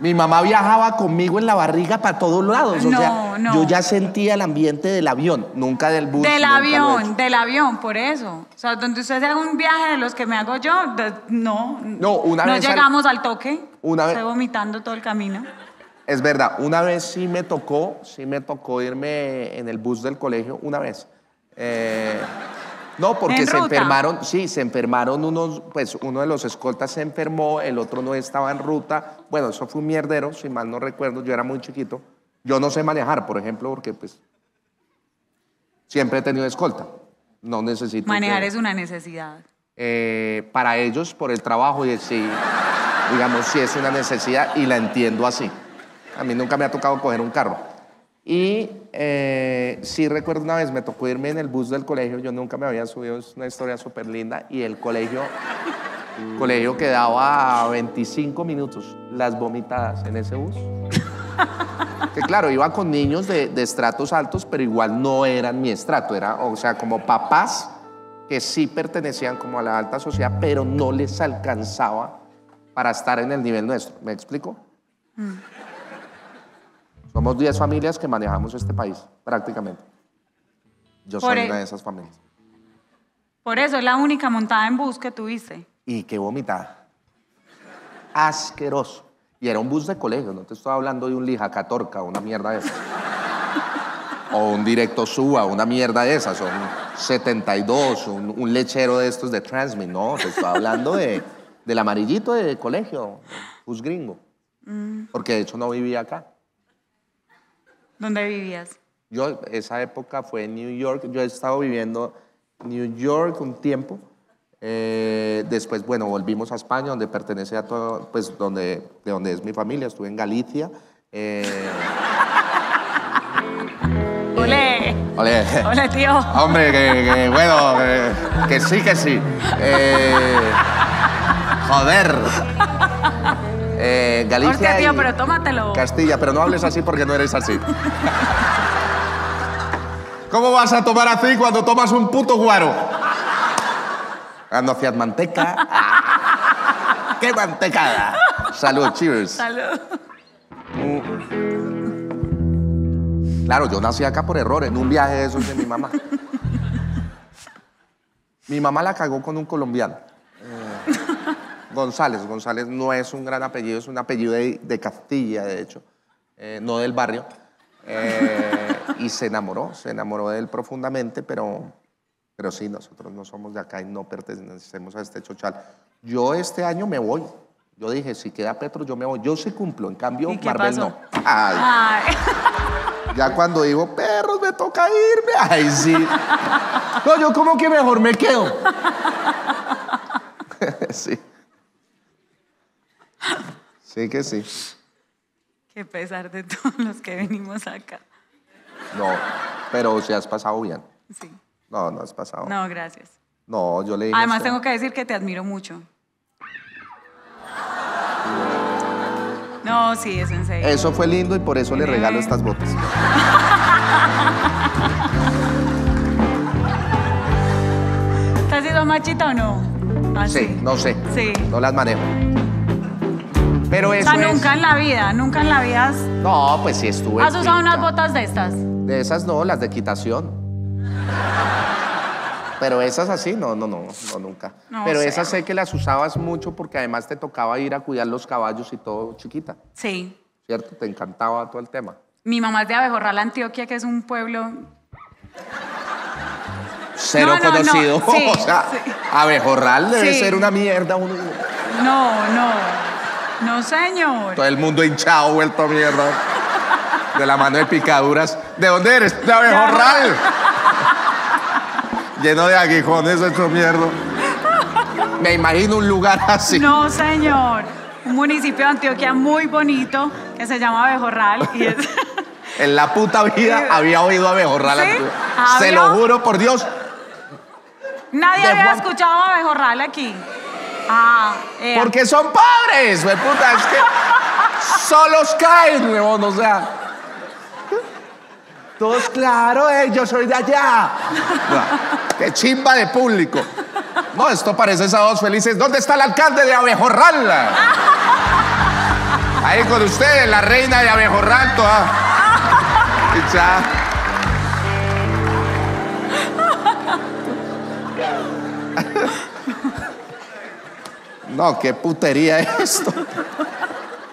Mi mamá viajaba conmigo en la barriga para todos lados. No, o sea, no. Yo ya sentía el ambiente del avión, nunca del bus. Del avión, del avión, por eso. O sea, donde usted haga un viaje de los que me hago yo, de, no. No, una no vez... No llegamos al, al toque, una vez... estoy vomitando todo el camino. Es verdad, una vez sí me tocó, sí me tocó irme en el bus del colegio, una vez. Eh, no, porque ¿En se ruta? enfermaron, sí, se enfermaron unos, pues uno de los escoltas se enfermó, el otro no estaba en ruta. Bueno, eso fue un mierdero, si mal no recuerdo, yo era muy chiquito. Yo no sé manejar, por ejemplo, porque pues siempre he tenido escolta. No necesito... Manejar que, es una necesidad. Eh, para ellos, por el trabajo, y sí, digamos, sí es una necesidad y la entiendo así. A mí nunca me ha tocado coger un carro. Y eh, sí recuerdo una vez, me tocó irme en el bus del colegio, yo nunca me había subido, es una historia súper linda, y el colegio, el colegio quedaba a veinticinco minutos, las vomitadas en ese bus. Que claro, iba con niños de, de estratos altos, pero igual no eran mi estrato, era, o sea, como papás que sí pertenecían como a la alta sociedad, pero no les alcanzaba para estar en el nivel nuestro. ¿Me explico? Mm. Somos diez familias que manejamos este país, prácticamente. Yo soy una de esas familias. Por eso es la única montada en bus que tuviste. Y qué vomitada. Asqueroso. Y era un bus de colegio, no te estoy hablando de un Lijacatorca, una mierda de esas. O un Directo Suba, una mierda de esas. O un setenta y dos, un, un lechero de estos de Transmit. No, te estoy hablando de, del amarillito de colegio, bus gringo. Mm. Porque de hecho no vivía acá. ¿Dónde vivías? Yo, esa época fue en New York. Yo he estado viviendo en New York un tiempo. Eh, después, bueno, volvimos a España, donde pertenece a todo, pues, donde, de donde es mi familia. Estuve en Galicia. Eh, ¡Olé! ¡Olé! ¡Olé, tío! Hombre, que, que bueno, eh, que sí, que sí. Eh, joder. Eh, Galicia. Hostia, tío, pero tómatelo. Castilla, pero no hables así porque no eres así. ¿Cómo vas a tomar así cuando tomas un puto guaro? Ando hacia manteca. Ah, ¡qué mantecada! Salud, cheers. Salud. Mm. Claro, yo nací acá por error, en un viaje de esos de mi mamá. Mi mamá la cagó con un colombiano. González. González no es un gran apellido, es un apellido de, de Castilla, de hecho, eh, no del barrio. Eh, y se enamoró, se enamoró de él profundamente, pero, pero sí, nosotros no somos de acá y no pertenecemos a este chochal. Yo este año me voy. Yo dije, si queda Petro, yo me voy. Yo sí cumplo, en cambio, Marvel pasó? no. Ay. Ay. Ya cuando digo, perros, me toca irme. Ay, sí. No, yo como que mejor me quedo. Sí. Sí que sí. Qué pesar de todos los que venimos acá. No, pero si has pasado bien. Sí. No, no has pasado. No, gracias. No, yo le dije... Además, tengo que decir que te admiro mucho. No, sí, es en serio. Eso fue lindo y por eso le regalo estas botas. ¿Te has sido machita o no? Ah, sí, sí, no sé. Sí. No las manejo. Pero eso, o sea, nunca es... en la vida, nunca en la vida has... No, pues sí estuve. ¿Has usado unas botas de estas? De esas no, las de equitación. Pero esas así, no, no, no, no nunca. No, pero o sea, esas sé que las usabas mucho porque además te tocaba ir a cuidar los caballos y todo chiquita. Sí. ¿Cierto? Te encantaba todo el tema. Mi mamá es de Abejorral, Antioquia, que es un pueblo... Cero no, no, conocido. No. Sí, o sea, sí. Abejorral debe sí. ser una mierda. Uno... No, no. No, señor. Todo el mundo hinchado, vuelto a mierda. De la mano de picaduras. ¿De dónde eres? De Abejorral. Lleno de aguijones, hecho mierda. Me imagino un lugar así. No, señor. Un municipio de Antioquia muy bonito que se llama Abejorral. Y es... En la puta vida había oído Abejorral. ¿Sí? Se lo juro por Dios. Nadie había Juan... escuchado Abejorral aquí. Ah, eh. Porque son pobres, güey, puta. Es que solos caen, weón, o sea. Todos, claro, eh, yo soy de allá. No, qué chimba de público. No, esto parece Sábados Felices. ¿Dónde está el alcalde de Abejorral? Ahí con ustedes, la reina de Abejorral, toda. Ya. No, qué putería esto.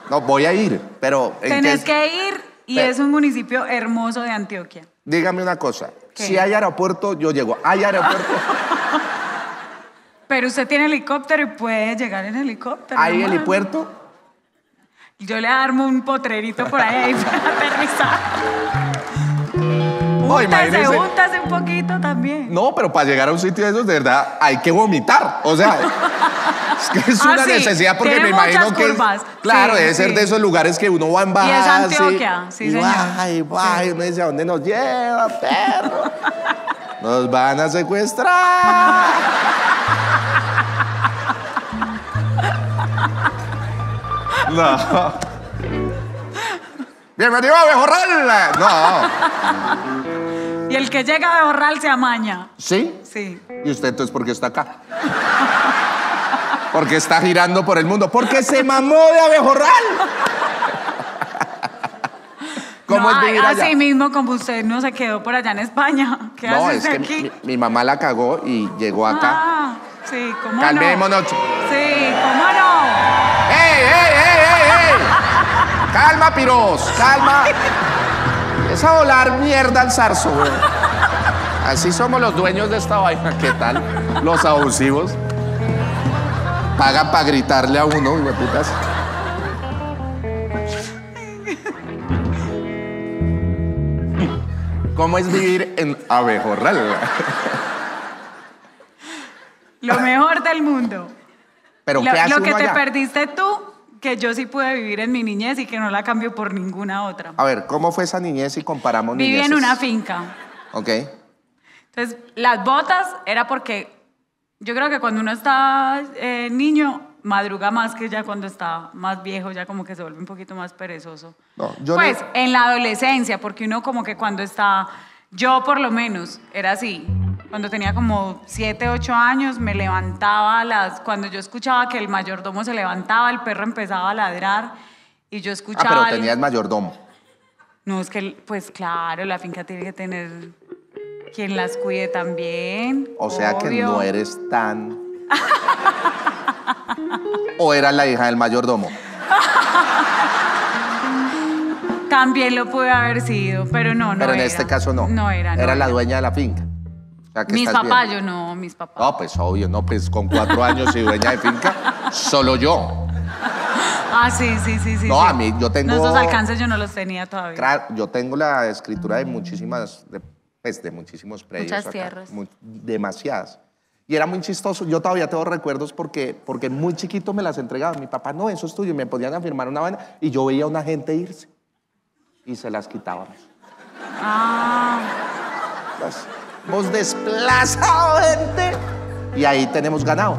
No, voy a ir, pero... Tenés que ir. Y pero, es un municipio hermoso de Antioquia. Dígame una cosa. ¿Qué? Si hay aeropuerto, yo llego. Hay aeropuerto. Pero usted tiene helicóptero y puede llegar en helicóptero. ¿Hay hermano. helipuerto? Yo le armo un potrerito por ahí para aterrizar. No, úntase, úntase un poquito también. No, pero para llegar a un sitio de esos, de verdad, hay que vomitar. O sea, es que es una ah, sí. necesidad porque tiene me imagino que... Es, claro, sí, debe sí. ser de esos lugares que uno va en baja. Y es Antioquia, sí, sí y señor. Ay, va, y uno dice, ¿a dónde nos lleva, perro? Nos van a secuestrar. No. ¡Bienvenido a Abejorral! No. Y el que llega a Abejorral se amaña. ¿Sí? Sí. ¿Y usted entonces por qué está acá? Porque está girando por el mundo. Porque se mamó de Abejorral. ¿Cómo no, es vivir allá? Así mismo como usted no se quedó por allá en España. ¿Qué no, haces es que aquí? Mi, mi mamá la cagó y llegó acá. Ah, sí, ¿cómo Calmémonos. no? Calmémonos. Sí, ¿cómo no? ¡Ey, ey, ey, ey, ey! Calma, piros, calma. Es a volar mierda al zarzo, güey. Así somos los dueños de esta vaina. ¿Qué tal? Los abusivos. Pagan para gritarle a uno, güey, putas. ¿Cómo es vivir en Abejorral? Lo mejor del mundo. ¿Pero lo, qué hace lo que uno allá? Te perdiste tú. Que yo sí pude vivir en mi niñez y que no la cambio por ninguna otra. A ver, ¿cómo fue esa niñez si comparamos niñez? Viví en una finca. Ok. Entonces, las botas era porque yo creo que cuando uno está eh, niño, madruga más que ya cuando está más viejo, ya como que se vuelve un poquito más perezoso. No, yo pues, no... en la adolescencia, porque uno como que cuando está... Yo por lo menos era así. Cuando tenía como siete, ocho años, me levantaba a las... Cuando yo escuchaba que el mayordomo se levantaba, el perro empezaba a ladrar y yo escuchaba... Ah, pero tenías el... mayordomo. No, es que, pues claro, la finca tiene que tener quien las cuide también. O sea obvio. Que no eres tan... ¿O eras la hija del mayordomo? También lo pude haber sido, pero no, no Pero en era. este caso no. No era, no Era la dueña de la finca. O sea, mis papás, yo no, mis papás. No, pues obvio, no, pues con cuatro años y dueña de finca, solo yo. Ah, sí, sí, sí, sí. No, sí. a mí, yo tengo... Nuestros alcances yo no los tenía todavía. Claro, yo tengo la escritura de muchísimas, de, pues de muchísimos predios. Muchas acá, tierras. Muy, demasiadas. Y era muy chistoso, yo todavía tengo recuerdos porque, porque muy chiquito me las entregaba. Mi papá, no, eso es tuyo, y me podían afirmar una vaina y yo veía a una gente irse y se las quitábamos. Ah. Las... Hemos desplazado gente y ahí tenemos ganado.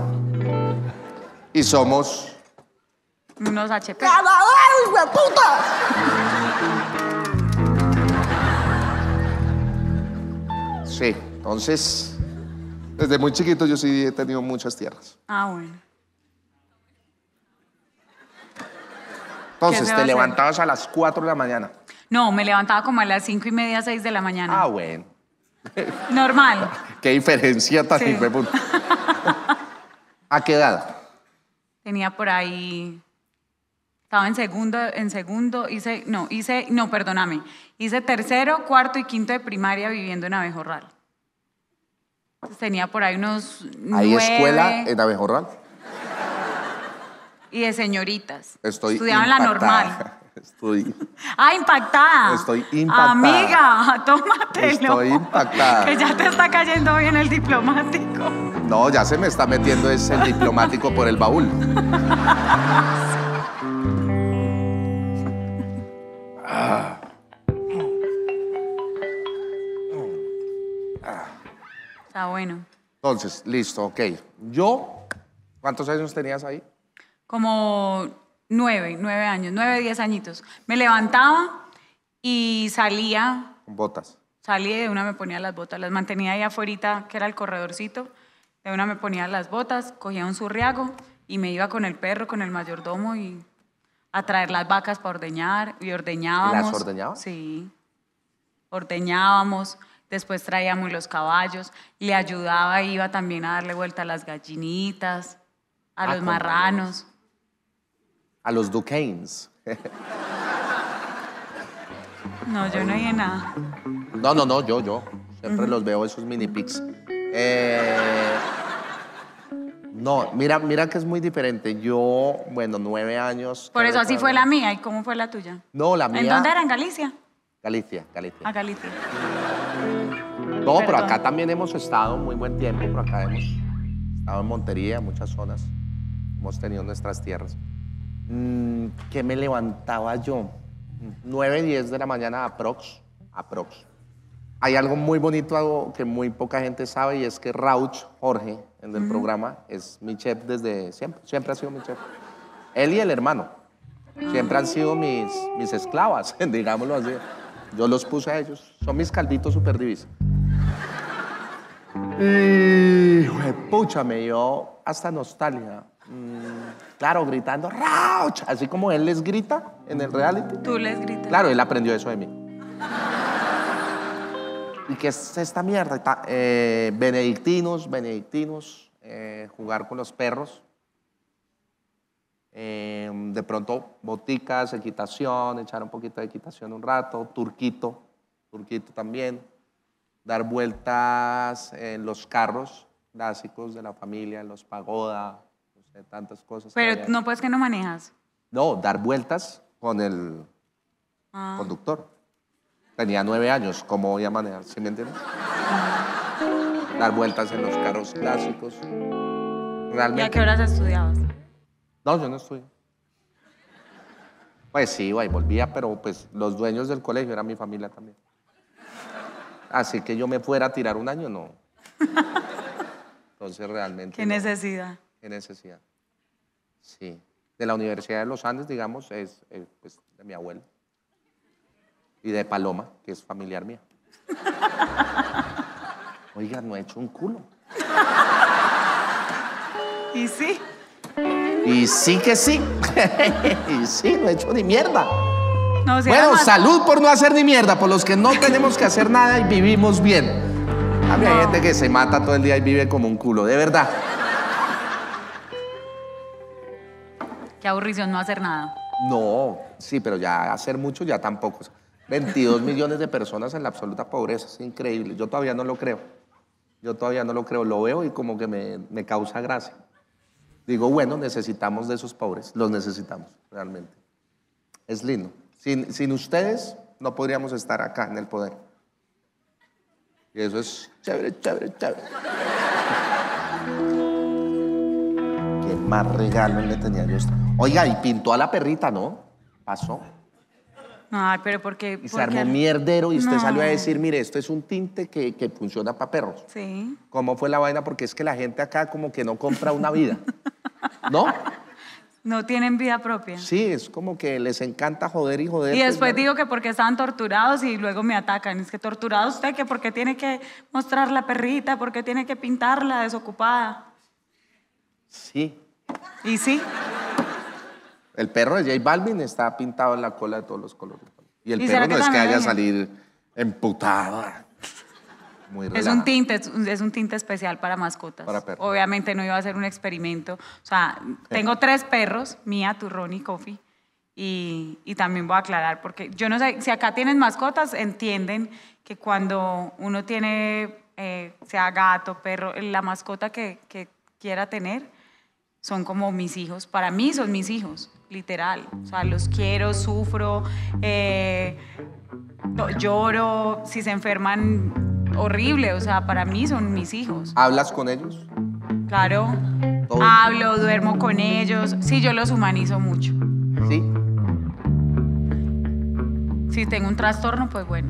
Y somos Unos H P. ¡Grabadores, hueputa! Sí, entonces, desde muy chiquito yo sí he tenido muchas tierras. Ah, bueno. Entonces, ¿te levantabas a las cuatro de la mañana? No, me levantaba como a las cinco y media, seis de la mañana. Ah, bueno. Normal. Qué diferencia tan hijueputa. ¿A qué edad? Tenía por ahí... Estaba en segundo, en segundo, hice... No, hice... No, perdóname. Hice tercero, cuarto y quinto de primaria viviendo en Abejorral. Entonces, tenía por ahí unos ¿Hay nueve, escuela en Abejorral? Y de señoritas. Estoy Estudiaban impactada. la normal. Estoy... ¡Ah, impactada! Estoy impactada. Amiga, tómatelo. Estoy impactada. Que ya te está cayendo bien el diplomático. No, ya se me está metiendo ese diplomático por el baúl. Ah. Está bueno. Entonces, listo, ok. ¿Yo? ¿Cuántos años tenías ahí? Como... Nueve, nueve años, nueve, diez añitos. Me levantaba y salía... Con botas. Salía y de una me ponía las botas. Las mantenía ahí afuera, que era el corredorcito. De una me ponía las botas, cogía un zurriago y me iba con el perro, con el mayordomo y a traer las vacas para ordeñar. Y ordeñábamos. ¿Las ordeñabas? Sí. Ordeñábamos. Después traíamos los caballos. Le ayudaba, iba también a darle vuelta a las gallinitas, a, a los marranos. A los Duquesnes. No, yo no hice nada. No, no, no, yo, yo. Siempre uh-huh. los veo esos mini pics. Eh, no, mira, mira que es muy diferente. Yo, bueno, nueve años. Por eso así fue la mía. ¿Y cómo fue la tuya? No, la mía... ¿En dónde era? ¿En Galicia? Galicia, Galicia. Ah, Galicia. No, Perdón. pero acá también hemos estado muy buen tiempo. Por acá hemos estado en Montería, en muchas zonas. Hemos tenido nuestras tierras. ¿Qué me levantaba yo? nueve, diez de la mañana aprox, aprox. Hay algo muy bonito que muy poca gente sabe y es que Rauch, Jorge, el del uh-huh. programa, es mi chef desde siempre, siempre ha sido mi chef. Él y el hermano, siempre han sido mis, mis esclavas, digámoslo así. Yo los puse a ellos, son mis calditos super divisos. Y, pucha, me dio hasta nostalgia. Claro, gritando Rauch, así como él les grita en el reality. Tú les gritas. Claro, él aprendió eso de mí. ¿Y qué es esta mierda? Eh, benedictinos, benedictinos, eh, jugar con los perros. Eh, de pronto, boticas, equitación, echar un poquito de equitación un rato, turquito, turquito también. Dar vueltas en los carros clásicos de la familia, en los pagoda. De tantas cosas. Pero no puedes que no manejas. No, dar vueltas con el ah. conductor. Tenía nueve años, ¿cómo voy a manejar? ¿Sí me entiendes? Ah. Dar vueltas en los carros clásicos. Realmente. ¿Y a qué horas estudiabas? No, yo no estudié. Pues sí, iba y volvía, pero pues los dueños del colegio eran mi familia también. Así que yo me fuera a tirar un año, no. Entonces realmente... ¿Qué no. necesidad? ¿Qué necesidad? Sí. De la Universidad de los Andes, digamos, es, es, es de mi abuelo. Y de Paloma, que es familiar mía. Oiga, no he hecho un culo. ¿Y sí? Y sí que sí. Y sí, no he hecho ni mierda. No, si bueno, salud por no hacer ni mierda, por los que no tenemos que hacer nada y vivimos bien. A mí no. Hay gente que se mata todo el día y vive como un culo, de verdad. Qué aburrición no hacer nada. No, sí, pero ya hacer mucho ya tampoco. veintidós millones de personas en la absoluta pobreza, es increíble. Yo todavía no lo creo. Yo todavía no lo creo, lo veo y como que me, me causa gracia. Digo, bueno, necesitamos de esos pobres, los necesitamos realmente. Es lindo. Sin, sin ustedes no podríamos estar acá en el poder. Y eso es chévere, chévere, chévere. Qué más regalo le tenía yo esta. Oiga, y pintó a la perrita, ¿no? Pasó. Ay, pero porque... Y se armó porque... mierdero y usted no. salió a decir, mire, esto es un tinte que, que funciona para perros. Sí. ¿Cómo fue la vaina? Porque es que la gente acá como que no compra una vida, ¿no? No tienen vida propia. Sí, es como que les encanta joder y joder. Y después pues, digo que porque estaban torturados y luego me atacan. Es que torturado usted, que porque tiene que mostrar la perrita, porque tiene que pintarla desocupada. Sí. ¿Y sí? El perro de J Balvin está pintado en la cola de todos los colores. Y el ¿Y perro no es que haya salir emputada. Muy es un tinte, es un tinte especial para mascotas. Para perros. Obviamente no iba a ser un experimento. O sea, tengo tres perros, Mía, Turrón y Coffee. Y, y también voy a aclarar, porque yo no sé, si acá tienen mascotas, entienden que cuando uno tiene, eh, sea gato, perro, la mascota que, que quiera tener, son como mis hijos. Para mí son mis hijos, literal. O sea, los quiero, sufro, eh, lloro, si se enferman... horrible, o sea, para mí son mis hijos. ¿Hablas con ellos? Claro, ¿todo? Hablo, duermo con ellos. Sí, yo los humanizo mucho. ¿Sí? Si tengo un trastorno, pues bueno.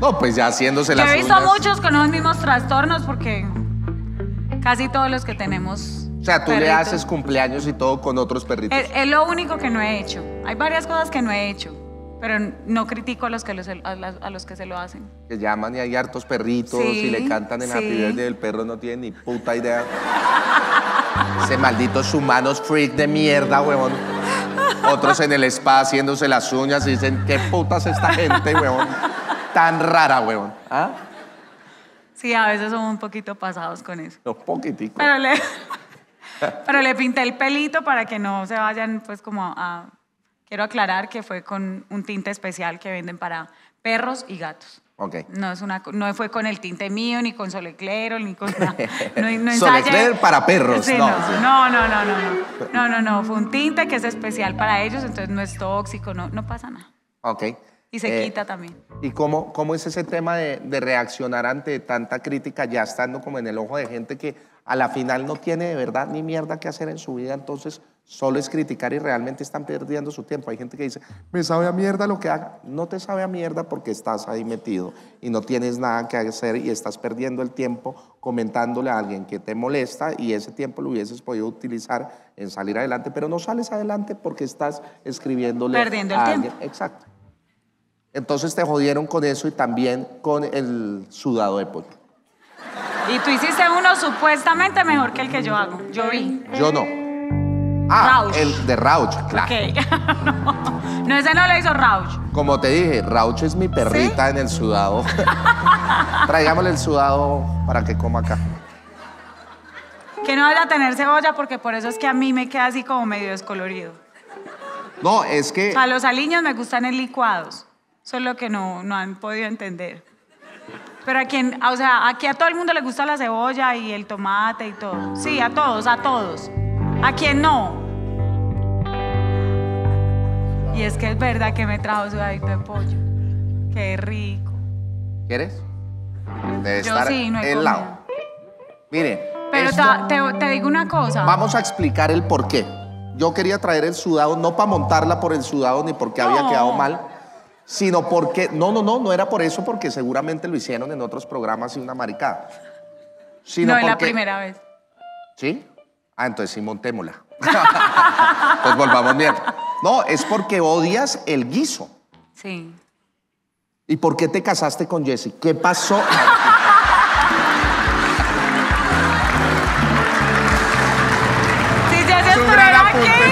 No, pues ya haciéndose las uñas. Yo he visto a muchos con los mismos trastornos porque casi todos los que tenemos... O sea, tú perritos. Le haces cumpleaños y todo con otros perritos. Es, es lo único que no he hecho. Hay varias cosas que no he hecho. Pero no critico a los, que los, a los que se lo hacen. Que llaman y hay hartos perritos sí, y le cantan en sí. Happy Birthday del perro, no tienen ni puta idea. Ese malditos humanos freak de mierda, huevón. Otros en el spa haciéndose las uñas y dicen, ¿qué putas esta gente, huevón? Tan rara, huevón. ¿Ah? Sí, a veces somos un poquito pasados con eso. Un poquitico. Pero le, pero le pinté el pelito para que no se vayan pues como a... Quiero aclarar que fue con un tinte especial que venden para perros y gatos. Ok. No, es una, no fue con el tinte mío, ni con Soleclero, ni con nada. No, no Soleclero para perros, sí, no, no, sí. no. No, no, no, no. No, no, no. Fue un tinte que es especial para ellos, entonces no es tóxico, no, no pasa nada. Ok. Y se eh, quita también. ¿Y cómo, cómo es ese tema de, de reaccionar ante tanta crítica, ya estando como en el ojo de gente que a la final no tiene de verdad ni mierda que hacer en su vida, entonces... Solo es criticar y realmente están perdiendo su tiempo. Hay gente que dice, me sabe a mierda lo que haga. No te sabe a mierda porque estás ahí metido y no tienes nada que hacer y estás perdiendo el tiempo comentándole a alguien que te molesta y ese tiempo lo hubieses podido utilizar en salir adelante, pero no sales adelante porque estás escribiéndole perdiendo a el alguien. Tiempo. Exacto. Entonces te jodieron con eso y también con el sudado de pollo. Y tú hiciste uno supuestamente mejor que el que yo hago. Yo vi. Yo no. Ah, Rauch. El de Rauch, claro. Okay. no, no, ese no lo hizo Rauch. Como te dije, Rauch es mi perrita ¿Sí? en el sudado. Traigámosle el sudado para que coma acá. Que no vaya a tener cebolla porque por eso es que a mí me queda así como medio descolorido. No, es que... O sea, los aliños me gustan en licuados. Eso es lo que no, no han podido entender. Pero a quien, o sea, aquí a todo el mundo le gusta la cebolla y el tomate y todo. Sí, a todos, a todos. ¿A quién no? Y es que es verdad que me trajo sudadito de pollo. Qué rico. ¿Quieres? Debe Yo estar sí, no hay helado. Mire. Pero esto... te, te digo una cosa. Vamos a explicar el por qué. Yo quería traer el sudado, no para montarla por el sudado ni porque no. había quedado mal, sino porque... No, no, no, no era por eso, porque seguramente lo hicieron en otros programas y una maricada. Sino no, es porque... la primera vez. ¿Sí? Ah, entonces sí, montémosla. Pues volvamos bien. No, es porque odias el guiso. Sí. ¿Y por qué te casaste con Jessy? ¿Qué pasó? Si Jessy estuviera aquí,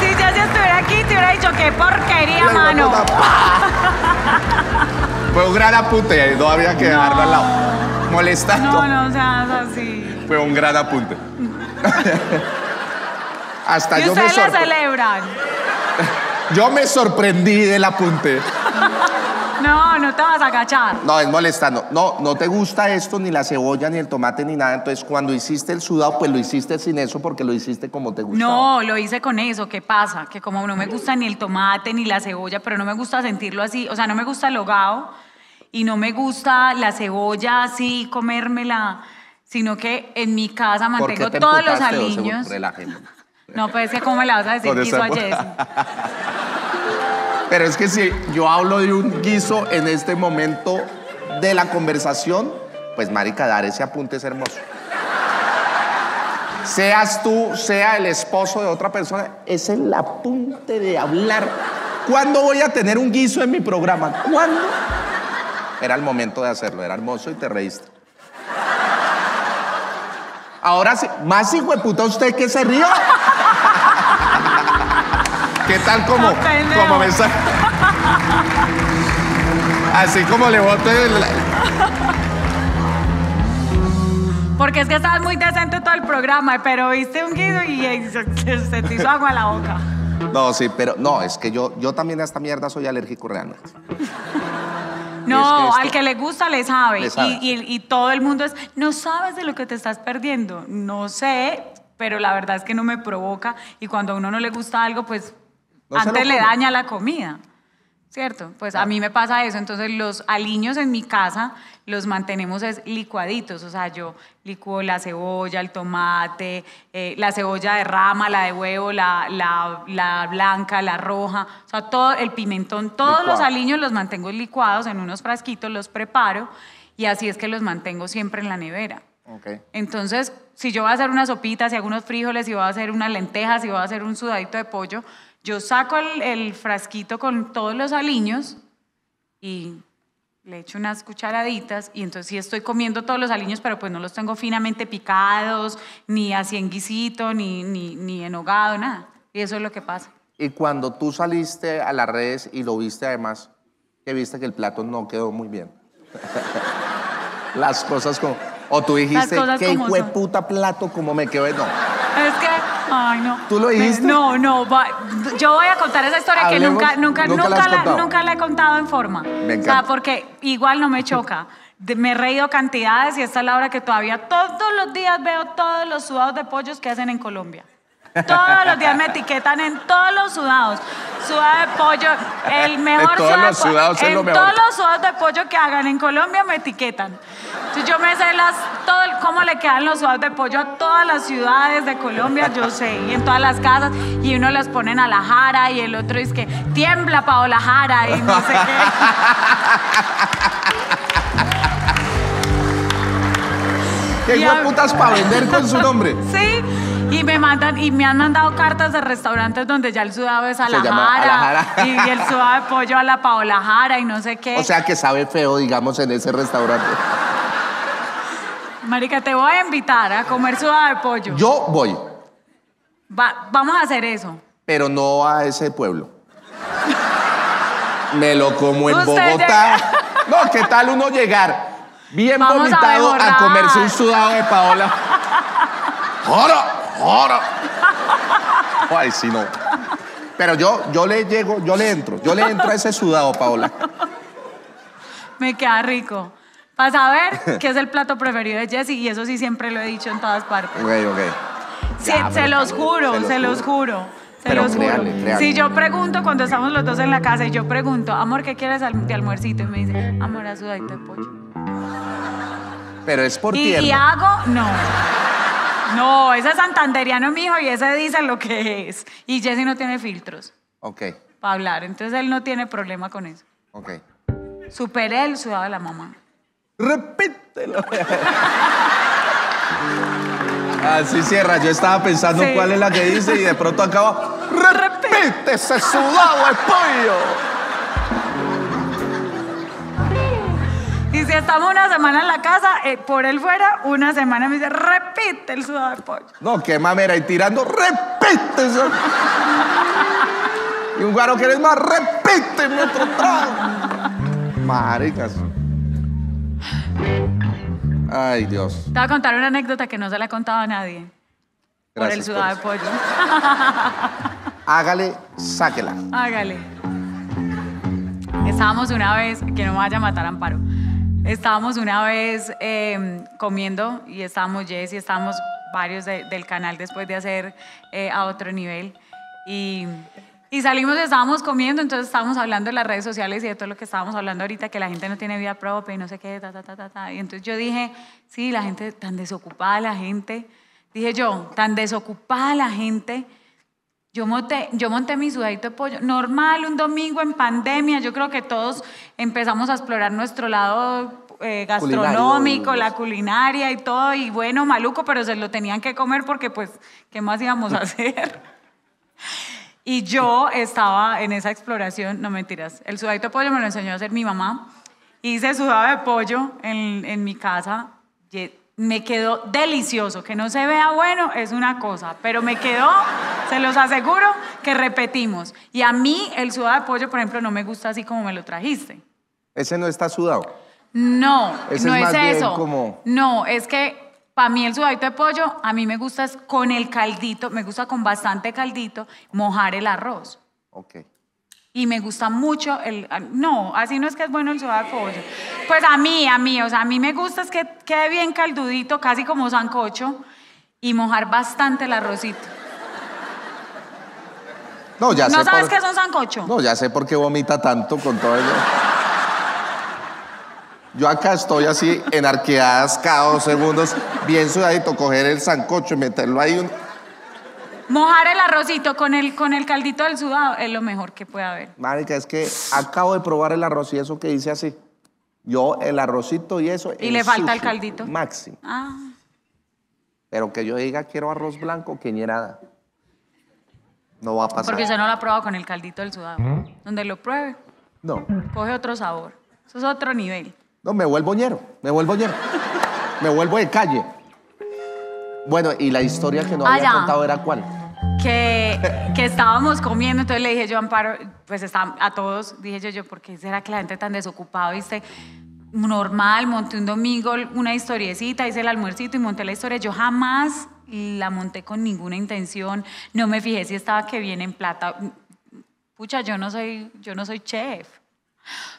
si Jessy estuviera aquí, te hubiera dicho, qué porquería, mano. Fue un gran apunte, no había que dejarlo al lado. Molestando. No, no, o sea, así. Fue un gran apunte. Hasta y yo ustedes me la celebran. Yo me sorprendí del apunte. No, no te vas a agachar. No, es molestando. No, no te gusta esto, ni la cebolla, ni el tomate, ni nada. Entonces, cuando hiciste el sudado, pues lo hiciste sin eso porque lo hiciste como te gustaba. No, lo hice con eso. ¿Qué pasa? Que como no me gusta ni el tomate, ni la cebolla, pero no me gusta sentirlo así. O sea, no me gusta el hogao y no me gusta la cebolla así, comérmela... Sino que en mi casa mantengo todos los aliños. No, pues es que cómo me la vas a decir guiso a Jessy. Pero es que si yo hablo de un guiso en este momento de la conversación, pues marica, dar ese apunte es hermoso. seas tú, sea el esposo de otra persona, es el apunte de hablar. ¿Cuándo voy a tener un guiso en mi programa? ¿Cuándo? Era el momento de hacerlo, era hermoso y te reíste. Ahora sí, más hijueputa usted que se rió. ¿Qué tal como, como me sale? Así como le boto el... Porque es que estabas muy decente todo el programa, pero viste un guiso y se, se te hizo agua a la boca. No, sí, pero no, es que yo, yo también a esta mierda soy alérgico realmente. No, es que al que le gusta le sabe. Le sabe. Y, y, y todo el mundo es, no sabes de lo que te estás perdiendo. No sé, pero la verdad es que no me provoca. Y cuando a uno no le gusta algo, pues no antes le daña la comida. ¿Cierto? Pues claro. A mí me pasa eso. Entonces los aliños en mi casa los mantenemos es licuaditos. O sea, yo licuo la cebolla, el tomate, eh, la cebolla de rama, la de huevo, la, la, la blanca, la roja. O sea, todo el pimentón, todos licuado. Los aliños los mantengo licuados en unos frasquitos, los preparo y así es que los mantengo siempre en la nevera. Okay. Entonces, si yo voy a hacer una sopita, si hago unos frijoles, si voy a hacer unas lentejas, si voy a hacer un sudadito de pollo... Yo saco el, el frasquito con todos los aliños y le echo unas cucharaditas y entonces sí estoy comiendo todos los aliños, pero pues no los tengo finamente picados, ni así en guisito, ni, ni, ni en hogado, nada. Y eso es lo que pasa. Y cuando tú saliste a las redes y lo viste además, que viste que el plato no quedó muy bien. Las cosas como... O tú dijiste, qué hueputa plato como me quedó. No. Es que... Ay, no. ¿Tú lo dijiste? No, no. Va. Yo voy a contar esa historia. Hablemos, que nunca, nunca, nunca, nunca, la, nunca la he contado en forma. Me encanta. O sea, porque igual no me choca. Me he reído cantidades y esta es la hora que todavía todos los días veo todos los sudados de pollos que hacen en Colombia. Todos los días me etiquetan en todos los sudados. Sudado de pollo, el mejor sudado. En todos, sudado, los, sudados en lo todos mejor. Los sudados de pollo que hagan en Colombia me etiquetan. Entonces yo me sé las, todo el, cómo le quedan los sudados de pollo a todas las ciudades de Colombia, yo sé, y en todas las casas. Y uno los ponen a la jara y el otro es que tiembla Paola Jara y no sé qué. ¿Qué hueputas para vender con su nombre? Sí. Y me mandan, y me han mandado cartas de restaurantes donde ya el sudado es a la jara y, y el sudado de pollo a la Paola Jara y no sé qué. O sea que sabe feo, digamos, en ese restaurante. Marica, te voy a invitar a comer sudado de pollo. Yo voy. Va, vamos a hacer eso. Pero no a ese pueblo. Me lo como en Bogotá. Ya... No, ¿qué tal uno llegar bien vamos vomitado a, a comerse un sudado de Paola? ¡Jara! Ahora. Ay, sí, no. Pero yo, yo le llego, yo le entro. Yo le entro a ese sudado, Paola. Me queda rico. Para saber qué es el plato preferido de Jessy, y eso sí siempre lo he dicho en todas partes. Ok, ok. Sí, ya, se los juro, se los, se los juro. juro. Se pero los créanle, juro. Créanle. Si yo pregunto, cuando estamos los dos en la casa, y yo pregunto, amor, ¿qué quieres de almuercito? Y me dice, amor, a sudadito de pollo. Pero es por tierno. ¿Y hago? No. No, ese es santanderiano, mi hijo, y ese dice lo que es. Y Jessy no tiene filtros. Ok. Para hablar, entonces él no tiene problema con eso. Ok. Superé el sudado de la mamá. Repítelo. Así cierra, yo estaba pensando sí. Cuál es la que dice y de pronto acaba... ¡Repite ese sudado de pollo! Y si estamos una semana en la casa, eh, por él fuera, una semana me dice, repite el sudado de pollo. No, qué mamera, y tirando, repite eso. Y un guaro que eres más, repite mi otro trago. Maricas. Ay, Dios. Te voy a contar una anécdota que no se la he contado a nadie. Gracias por el sudado por de pollo. Hágale, sáquela. Hágale. Estábamos una vez, que no me vaya a matar Amparo. Estábamos una vez eh, comiendo y estábamos Jessy, y estábamos varios de, del canal después de hacer eh, A Otro Nivel. Y, y salimos, estábamos comiendo, entonces estábamos hablando de las redes sociales y de todo lo que estábamos hablando ahorita, que la gente no tiene vida propia y no sé qué, ta, ta, ta, ta, ta. Y entonces yo dije, sí, la gente tan desocupada, la gente. Dije yo, tan desocupada la gente. Yo monté, yo monté mi sudadito de pollo, normal, un domingo en pandemia, yo creo que todos empezamos a explorar nuestro lado eh, gastronómico, culinario, la culinaria y todo, y bueno, maluco, pero se lo tenían que comer porque pues, ¿qué más íbamos a hacer? Y yo estaba en esa exploración, no mentiras, el sudadito de pollo me lo enseñó a hacer mi mamá, hice sudado de pollo en, en mi casa, me quedó delicioso, que no se vea bueno es una cosa, pero me quedó, se los aseguro, que repetimos. Y a mí el sudado de pollo, por ejemplo, no me gusta así como me lo trajiste. ¿Ese no está sudado? No, ese no es, más es bien eso. Como... No, es que para mí el sudadito de pollo, a mí me gusta con el caldito, me gusta con bastante caldito, mojar el arroz. Ok. Y me gusta mucho el... No, así no es que es bueno el sudado de pollo. Pues a mí, a mí, o sea, a mí me gusta es que quede bien caldudito, casi como sancocho, y mojar bastante el arrocito. No, ya sé. ¿No sabes por... qué es un sancocho? No, ya sé por qué vomita tanto con todo ello. Yo acá estoy así, en arqueadas cada dos segundos, bien sudadito, coger el sancocho y meterlo ahí. Un... Mojar el arrocito con el, con el caldito del sudado es lo mejor que puede haber. Marica, es que acabo de probar el arroz y eso que dice así. Yo, el arrocito y eso. Y le falta el caldito. Máximo. Ah. Pero que yo diga, quiero arroz blanco, queñerada. No va a pasar. Porque yo no lo he probado con el caldito del sudado. ¿Mm? Donde lo pruebe, no. Coge otro sabor. Eso es otro nivel. No, me vuelvo ñero, me vuelvo ñero. Me vuelvo de calle. Bueno, y la historia que no ah, había ya. contado era cuál. Que, que estábamos comiendo, entonces le dije yo a Amparo, pues está, a todos, dije yo, yo, ¿por qué será que la gente tan desocupada, viste? Normal, monté un domingo una historiecita, hice el almuercito y monté la historia. Yo jamás la monté con ninguna intención, no me fijé si estaba que bien en plata. Pucha, yo no soy, yo no soy chef.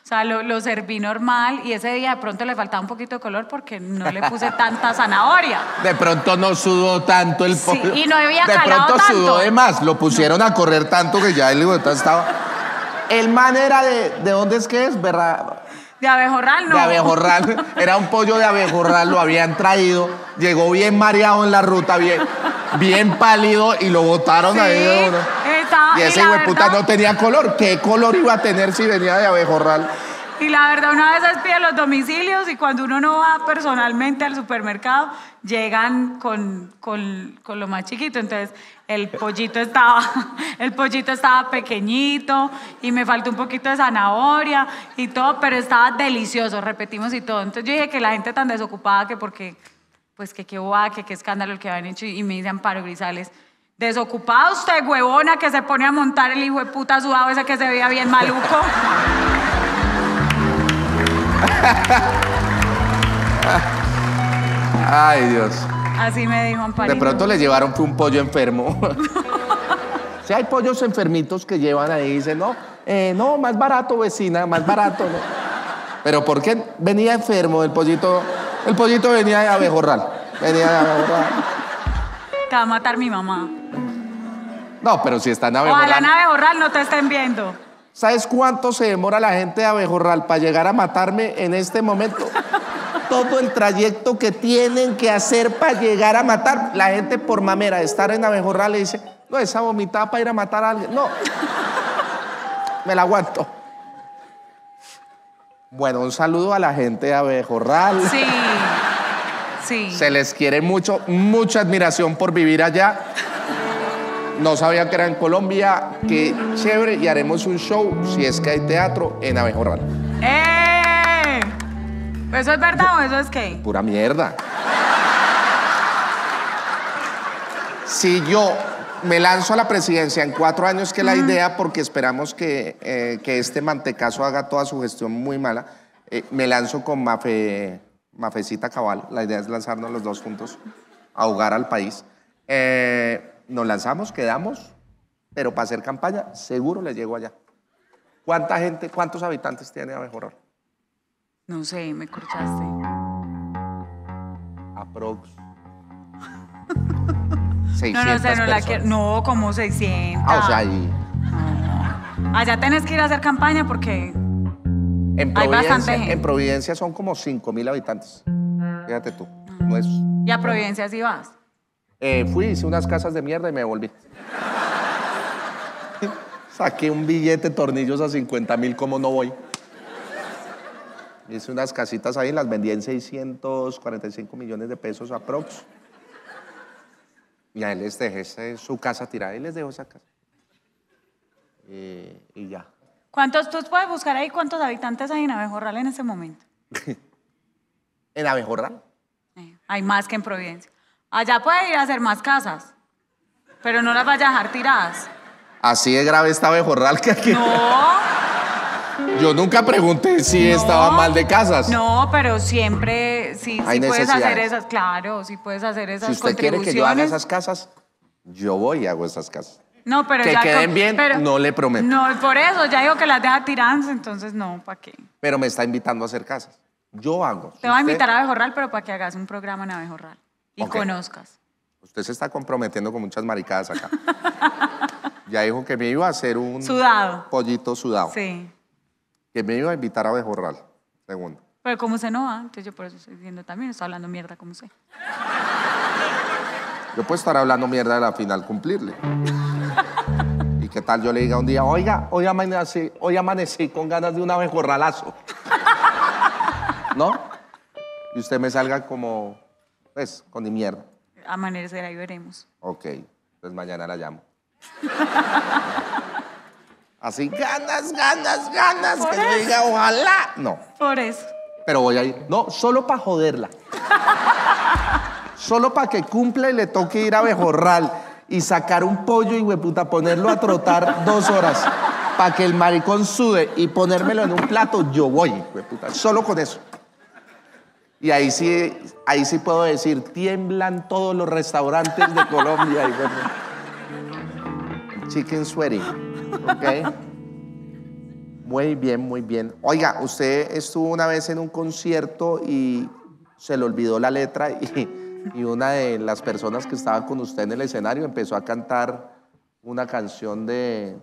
O sea, lo, lo serví normal y ese día de pronto le faltaba un poquito de color porque no le puse tanta zanahoria. De pronto no sudó tanto el pollo. Sí, y no había calado tanto. De pronto sudó de más, lo pusieron no. a correr tanto que ya el botón estaba... El man era de... ¿De dónde es que es? ¿Verdad? De Abejorral, ¿no? De Abejorral. Era un pollo de Abejorral, lo habían traído. Llegó bien mareado en la ruta, bien, bien pálido y lo botaron sí. ahí de uno. Y ese hueputa no tenía color. ¿Qué color iba a tener si venía de Abejorral? Y la verdad, una vez se pide los domicilios y cuando uno no va personalmente al supermercado, llegan con, con, con lo más chiquito. Entonces, el pollito, estaba, el pollito estaba pequeñito y me faltó un poquito de zanahoria y todo, pero estaba delicioso, repetimos y todo. Entonces, yo dije que la gente tan desocupada que porque, pues que qué bobada, que qué escándalo el que habían hecho. Y me dice Amparo Grisales... Desocupado usted, huevona, que se pone a montar el hijo de puta sudado ese que se veía bien maluco. Ay, Dios. Así me dijo Amparito. De pronto le llevaron un pollo enfermo. Si hay pollos enfermitos que llevan ahí y dicen, no, eh, no, más barato, vecina, más barato. ¿No? Pero ¿por qué venía enfermo el pollito? El pollito venía de Abejorral. Venía de Abejorral. Te va a matar mi mamá. No, pero si está en Abejorral. Ojalá en Abejorral no te estén viendo. ¿Sabes cuánto se demora la gente de Abejorral para llegar a matarme en este momento? Todo el trayecto que tienen que hacer para llegar a matar. La gente por mamera de estar en Abejorral le dice, no, esa vomitada para ir a matar a alguien. No. Me la aguanto. Bueno, un saludo a la gente de Abejorral. Sí. Sí. Se les quiere mucho, mucha admiración por vivir allá. No sabía que era en Colombia. Qué chévere. Y haremos un show, si es que hay teatro, en Abejorral. ¡Eh! ¿Eso es verdad o eso es qué? Pura mierda. Si yo me lanzo a la presidencia en cuatro años, que es la mm. idea, porque esperamos que, eh, que este mantecazo haga toda su gestión muy mala, eh, me lanzo con Mafe... Mafecita Cabal, la idea es lanzarnos los dos juntos, ahogar al país. Eh, nos lanzamos, quedamos, pero para hacer campaña seguro les llego allá. ¿Cuánta gente, cuántos habitantes tiene Abejorral? No sé, me corchaste. Aprox. seiscientas no, no sé, no la quiero. No, como seiscientas. Ah, o sea, ahí. No. Allá tenés que ir a hacer campaña porque... En Providencia, Hay en Providencia son como cinco mil habitantes. Fíjate tú. No es... ¿Y a Providencia sí vas? Eh, fui, hice unas casas de mierda y me volví. Saqué un billete, tornillos a cincuenta mil, como no voy. hice unas casitas ahí, las vendí en seiscientos cuarenta y cinco millones de pesos aprox. Y a él les dejé su casa tirada y les dejó esa casa. Y, y ya. ¿Cuántos, tú puedes buscar ahí cuántos habitantes hay en Abejorral en este momento? ¿En Abejorral? Eh, hay más que en Providencia. Allá puede ir a hacer más casas, pero no las vaya a dejar tiradas. Así de grave está Abejorral que aquí. No. Yo nunca pregunté si no, estaba mal de casas. No, pero siempre sí, sí puedes hacer esas, claro, sí puedes hacer esas contribuciones. Si usted quiere que yo haga esas casas, yo voy y hago esas casas. No, pero que ya queden bien, pero, no le prometo. No, por eso, ya digo que las deja tiradas, entonces no, ¿para qué? Pero me está invitando a hacer casas. Yo hago. Te va a invitar a Abejorral, pero para que hagas un programa en Abejorral y okay. conozcas. Usted se está comprometiendo con muchas maricadas acá. Ya dijo que me iba a hacer un sudado. Pollito sudado. Sí. Que me iba a invitar a Abejorral, segundo. Pero como usted no va, entonces yo por eso estoy diciendo también, estoy hablando mierda como usted. Yo puedo estar hablando mierda de la final cumplirle. ¿Y qué tal yo le diga un día, oiga, hoy amanecí, hoy amanecí con ganas de un abejorralazo? ¿No? Y usted me salga como, pues, con mi mierda. Amanecer, ahí veremos. Ok, entonces mañana la llamo. Así, ganas, ganas, ganas, por que eso. Diga, ojalá. No. Por eso. Pero voy a ir. No, solo para joderla. Solo para que cumpla y le toque ir a Abejorral y sacar un pollo y hueputa, ponerlo a trotar dos horas para que el maricón sude y ponérmelo en un plato, yo voy, hueputa, solo con eso. Y ahí sí, ahí sí puedo decir, tiemblan todos los restaurantes de Colombia. Chicken sweaty, ¿ok? Muy bien, muy bien. Oiga, usted estuvo una vez en un concierto y se le olvidó la letra y... y una de las personas que estaba con usted en el escenario empezó a cantar una canción de,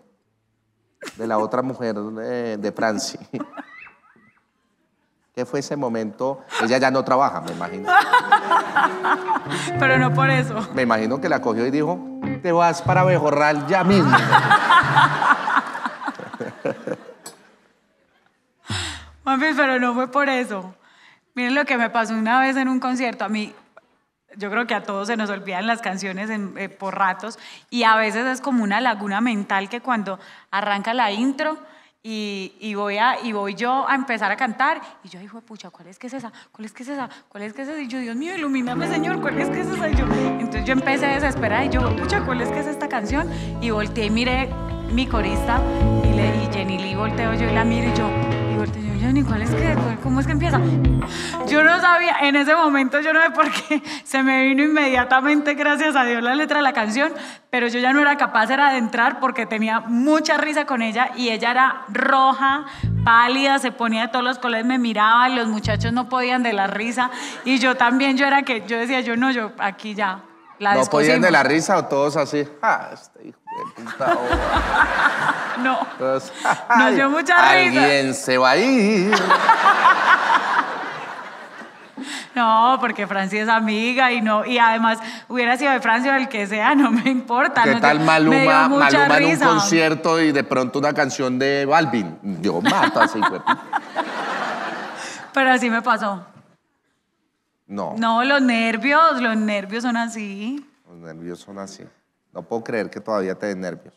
de la otra mujer de, de Franci. ¿Qué fue ese momento? Ella ya no trabaja, me imagino. Pero no por eso. Me imagino que la cogió y dijo, te vas para Abejorral ya mismo. Mami, pero no fue por eso. Miren lo que me pasó una vez en un concierto. A mí... Yo creo que a todos se nos olvidan las canciones en, eh, por ratos y a veces es como una laguna mental que cuando arranca la intro y, y, voy, a, y voy yo a empezar a cantar y yo digo, pucha, ¿cuál es que es esa? ¿Cuál es que es esa? ¿Cuál es que es esa? Y yo, Dios mío, ilumíname, Señor, ¿cuál es que es esa? Y yo, entonces yo empecé a desesperar y yo, pucha, ¿cuál es que es esta canción? Y volteé y miré mi corista y, le, y Jenny Lee volteo yo y la miro y yo, y volteo yo, Jenny, ¿cuál es que, cuál, cómo es que empieza? Yo no sabía, en ese momento yo no sé por qué, se me vino inmediatamente, gracias a Dios, la letra de la canción, pero yo ya no era capaz era de entrar porque tenía mucha risa con ella y ella era roja, pálida, se ponía de todos los colores, me miraba, los muchachos no podían de la risa y yo también, yo era que, yo decía, yo no, yo aquí ya, la descosimos. ¿No podían de la risa o todos así? ¡Ah, este hijo de puta! Oh. No, entonces, ay, nos dio mucha risa. Alguien se va a ir. No, porque Franci es amiga y no, y además hubiera sido de Franci o el que sea, no me importa. ¿Qué no, tal Maluma, Maluma en un concierto y de pronto una canción de Balvin? Yo mato así, güey. Pero así me pasó. No. No, los nervios, los nervios son así. Los nervios son así. No puedo creer que todavía te des nervios.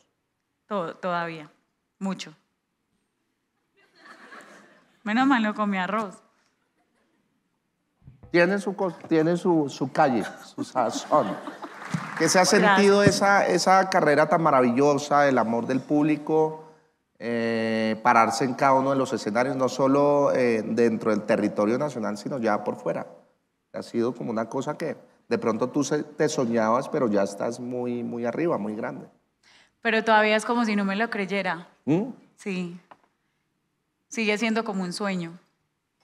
Todo, todavía, mucho. Menos mal no comí arroz. Tiene su, tiene su, su calle, su sazón. ¿Qué se ha sentido esa, esa carrera tan maravillosa, el amor del público, eh, pararse en cada uno de los escenarios, no solo eh, dentro del territorio nacional, sino ya por fuera? Ha sido como una cosa que de pronto tú se, te soñabas, pero ya estás muy, muy arriba, muy grande. Pero todavía es como si no me lo creyera. ¿Mm? Sí. Sigue siendo como un sueño.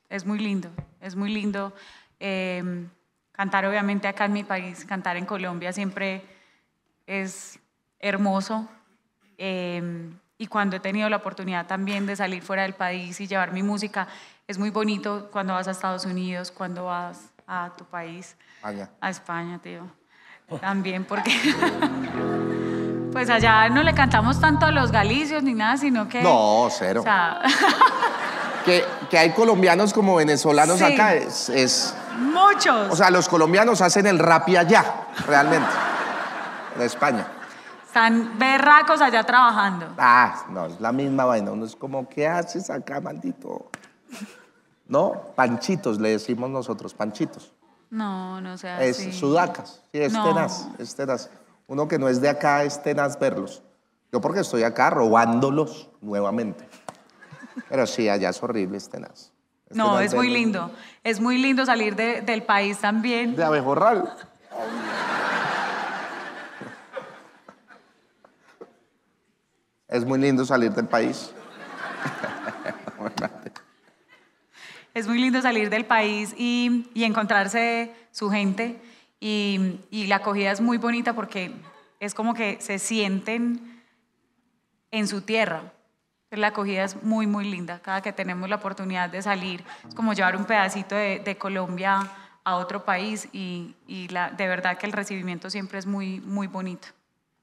Es muy lindo, es muy lindo. Eh, cantar obviamente acá en mi país, cantar en Colombia siempre es hermoso eh, y cuando he tenido la oportunidad también de salir fuera del país y llevar mi música es muy bonito cuando vas a Estados Unidos, cuando vas a tu país, España. A España, tío, también porque pues allá no le cantamos tanto a los galicios ni nada, sino que... No, cero. O sea, que, que hay colombianos como venezolanos sí. acá es, es... Muchos. O sea, los colombianos hacen el rapi allá, realmente, en España. Están berracos allá trabajando. Ah, no, es la misma vaina. Uno es como, ¿qué haces acá, maldito? No, panchitos le decimos nosotros, panchitos. No, no sea es así. Es sudacas, sí, es no. tenaz, es tenaz. Uno que no es de acá es tenaz verlos. Yo porque estoy acá robándolos nuevamente. Pero sí, allá es horrible, es tenaz. Es no, tenaz es muy lindo. Es muy lindo salir de, del país también. De Abejorral. Es muy lindo salir del país. Es muy lindo salir del país y, y encontrarse su gente. Y, y la acogida es muy bonita porque es como que se sienten en su tierra. La acogida es muy, muy linda. Cada que tenemos la oportunidad de salir, es como llevar un pedacito de, de Colombia a otro país. Y, y la, de verdad que el recibimiento siempre es muy, muy bonito.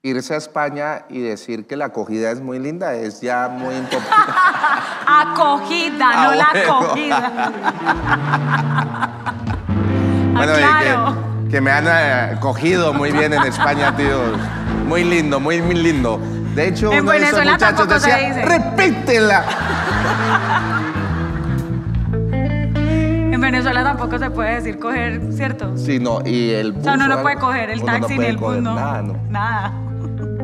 Irse a España y decir que la acogida es muy linda es ya muy importante. Acogida, ah, no bueno. la acogida. Bueno, claro. eh, que, que me han eh, cogido muy bien en España, tío. Muy lindo, muy, muy lindo. De hecho, en uno de esos muchachos decía, repítela. En Venezuela tampoco se puede decir coger, ¿cierto? Sí, no, y el bus. O sea, uno no puede coger el taxi ni el bus, no. Nada, no. Nada.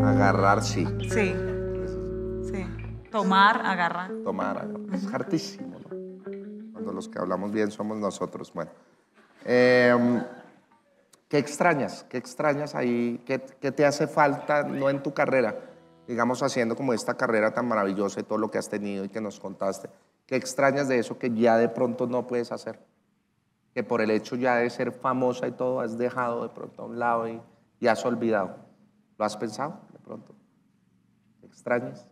Agarrar, sí. Sí. Sí. Tomar, agarrar. Tomar, agarrar. Es hartísimo, ¿no? Cuando los que hablamos bien somos nosotros. Bueno. Eh, ¿Qué extrañas? ¿Qué extrañas ahí? ¿Qué, qué te hace falta, no en tu carrera? Digamos, haciendo como esta carrera tan maravillosa y todo lo que has tenido y que nos contaste. ¿Qué extrañas de eso que ya de pronto no puedes hacer? Que por el hecho ya de ser famosa y todo has dejado de pronto a un lado y, y has olvidado. ¿Lo has pensado de pronto? ¿Qué extrañas?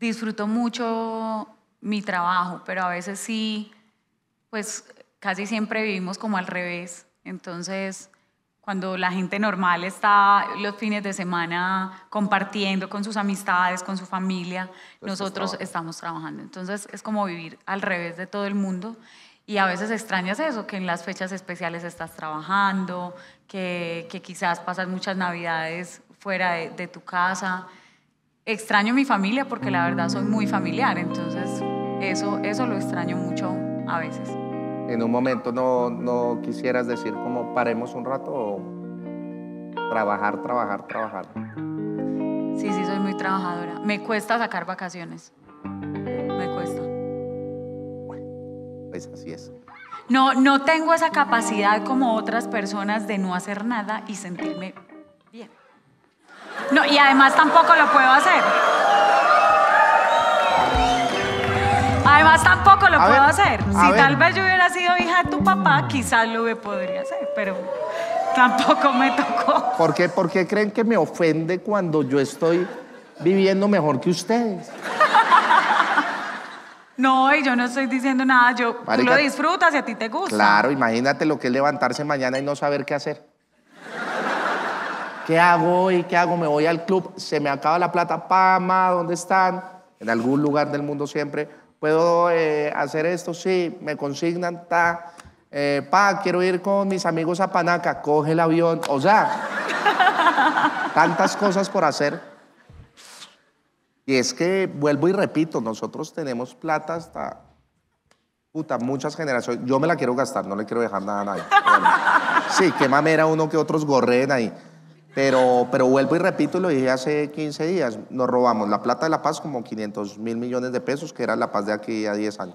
Disfruto mucho mi trabajo, pero a veces sí, pues casi siempre vivimos como al revés. Entonces, cuando la gente normal está los fines de semana compartiendo con sus amistades, con su familia, entonces nosotros estamos trabajando. Entonces, es como vivir al revés de todo el mundo. Y a veces extrañas eso, que en las fechas especiales estás trabajando, que, que quizás pasas muchas navidades fuera de, de tu casa. Extraño mi familia porque la verdad soy muy familiar. Entonces, eso, eso lo extraño mucho a veces. En un momento no, no quisieras decir como paremos un rato o trabajar, trabajar, trabajar. Sí, sí, soy muy trabajadora. Me cuesta sacar vacaciones. Me cuesta. Bueno, pues así es. No, no tengo esa capacidad como otras personas de no hacer nada y sentirme bien. No, y además tampoco lo puedo hacer. Además, tampoco lo puedo hacer. Si tal vez yo hubiera sido hija de tu papá, quizás lo podría hacer, pero tampoco me tocó. ¿Por qué, ¿Por qué creen que me ofende cuando yo estoy viviendo mejor que ustedes? No, y yo no estoy diciendo nada. Yo, tú lo disfrutas y a ti te gusta. Claro, imagínate lo que es levantarse mañana y no saber qué hacer. ¿Qué hago hoy? ¿Qué hago? Me voy al club, se me acaba la plata. Pama, ¿dónde están? En algún lugar del mundo siempre. ¿Puedo eh, hacer esto? Sí, me consignan, ta. Eh, pa, quiero ir con mis amigos a Panaca, coge el avión. O sea, tantas cosas por hacer. Y es que, vuelvo y repito, nosotros tenemos plata hasta... Puta, muchas generaciones. Yo me la quiero gastar, no le quiero dejar nada a nadie. Bueno, sí, qué mamera uno que otros gorreen ahí. Pero, pero vuelvo y repito, lo dije hace quince días, nos robamos la plata de La Paz como quinientos mil millones de pesos, que era La Paz de aquí a diez años.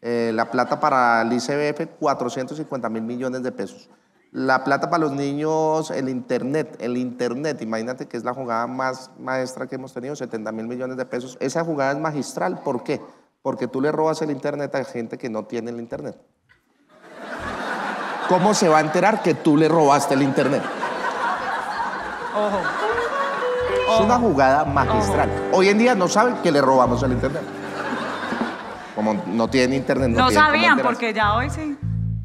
Eh, la plata para el I C B F, cuatrocientos cincuenta mil millones de pesos. La plata para los niños, el internet, el internet, imagínate que es la jugada más maestra que hemos tenido, setenta mil millones de pesos. Esa jugada es magistral, ¿por qué? Porque tú le robas el internet a gente que no tiene el internet. ¿Cómo se va a enterar que tú le robaste el internet? Ojo. Ojo. Es una jugada magistral. Ojo. Hoy en día no saben que le robamos el internet. Como no tienen internet, no, no tienen sabían, porque ya hoy sí.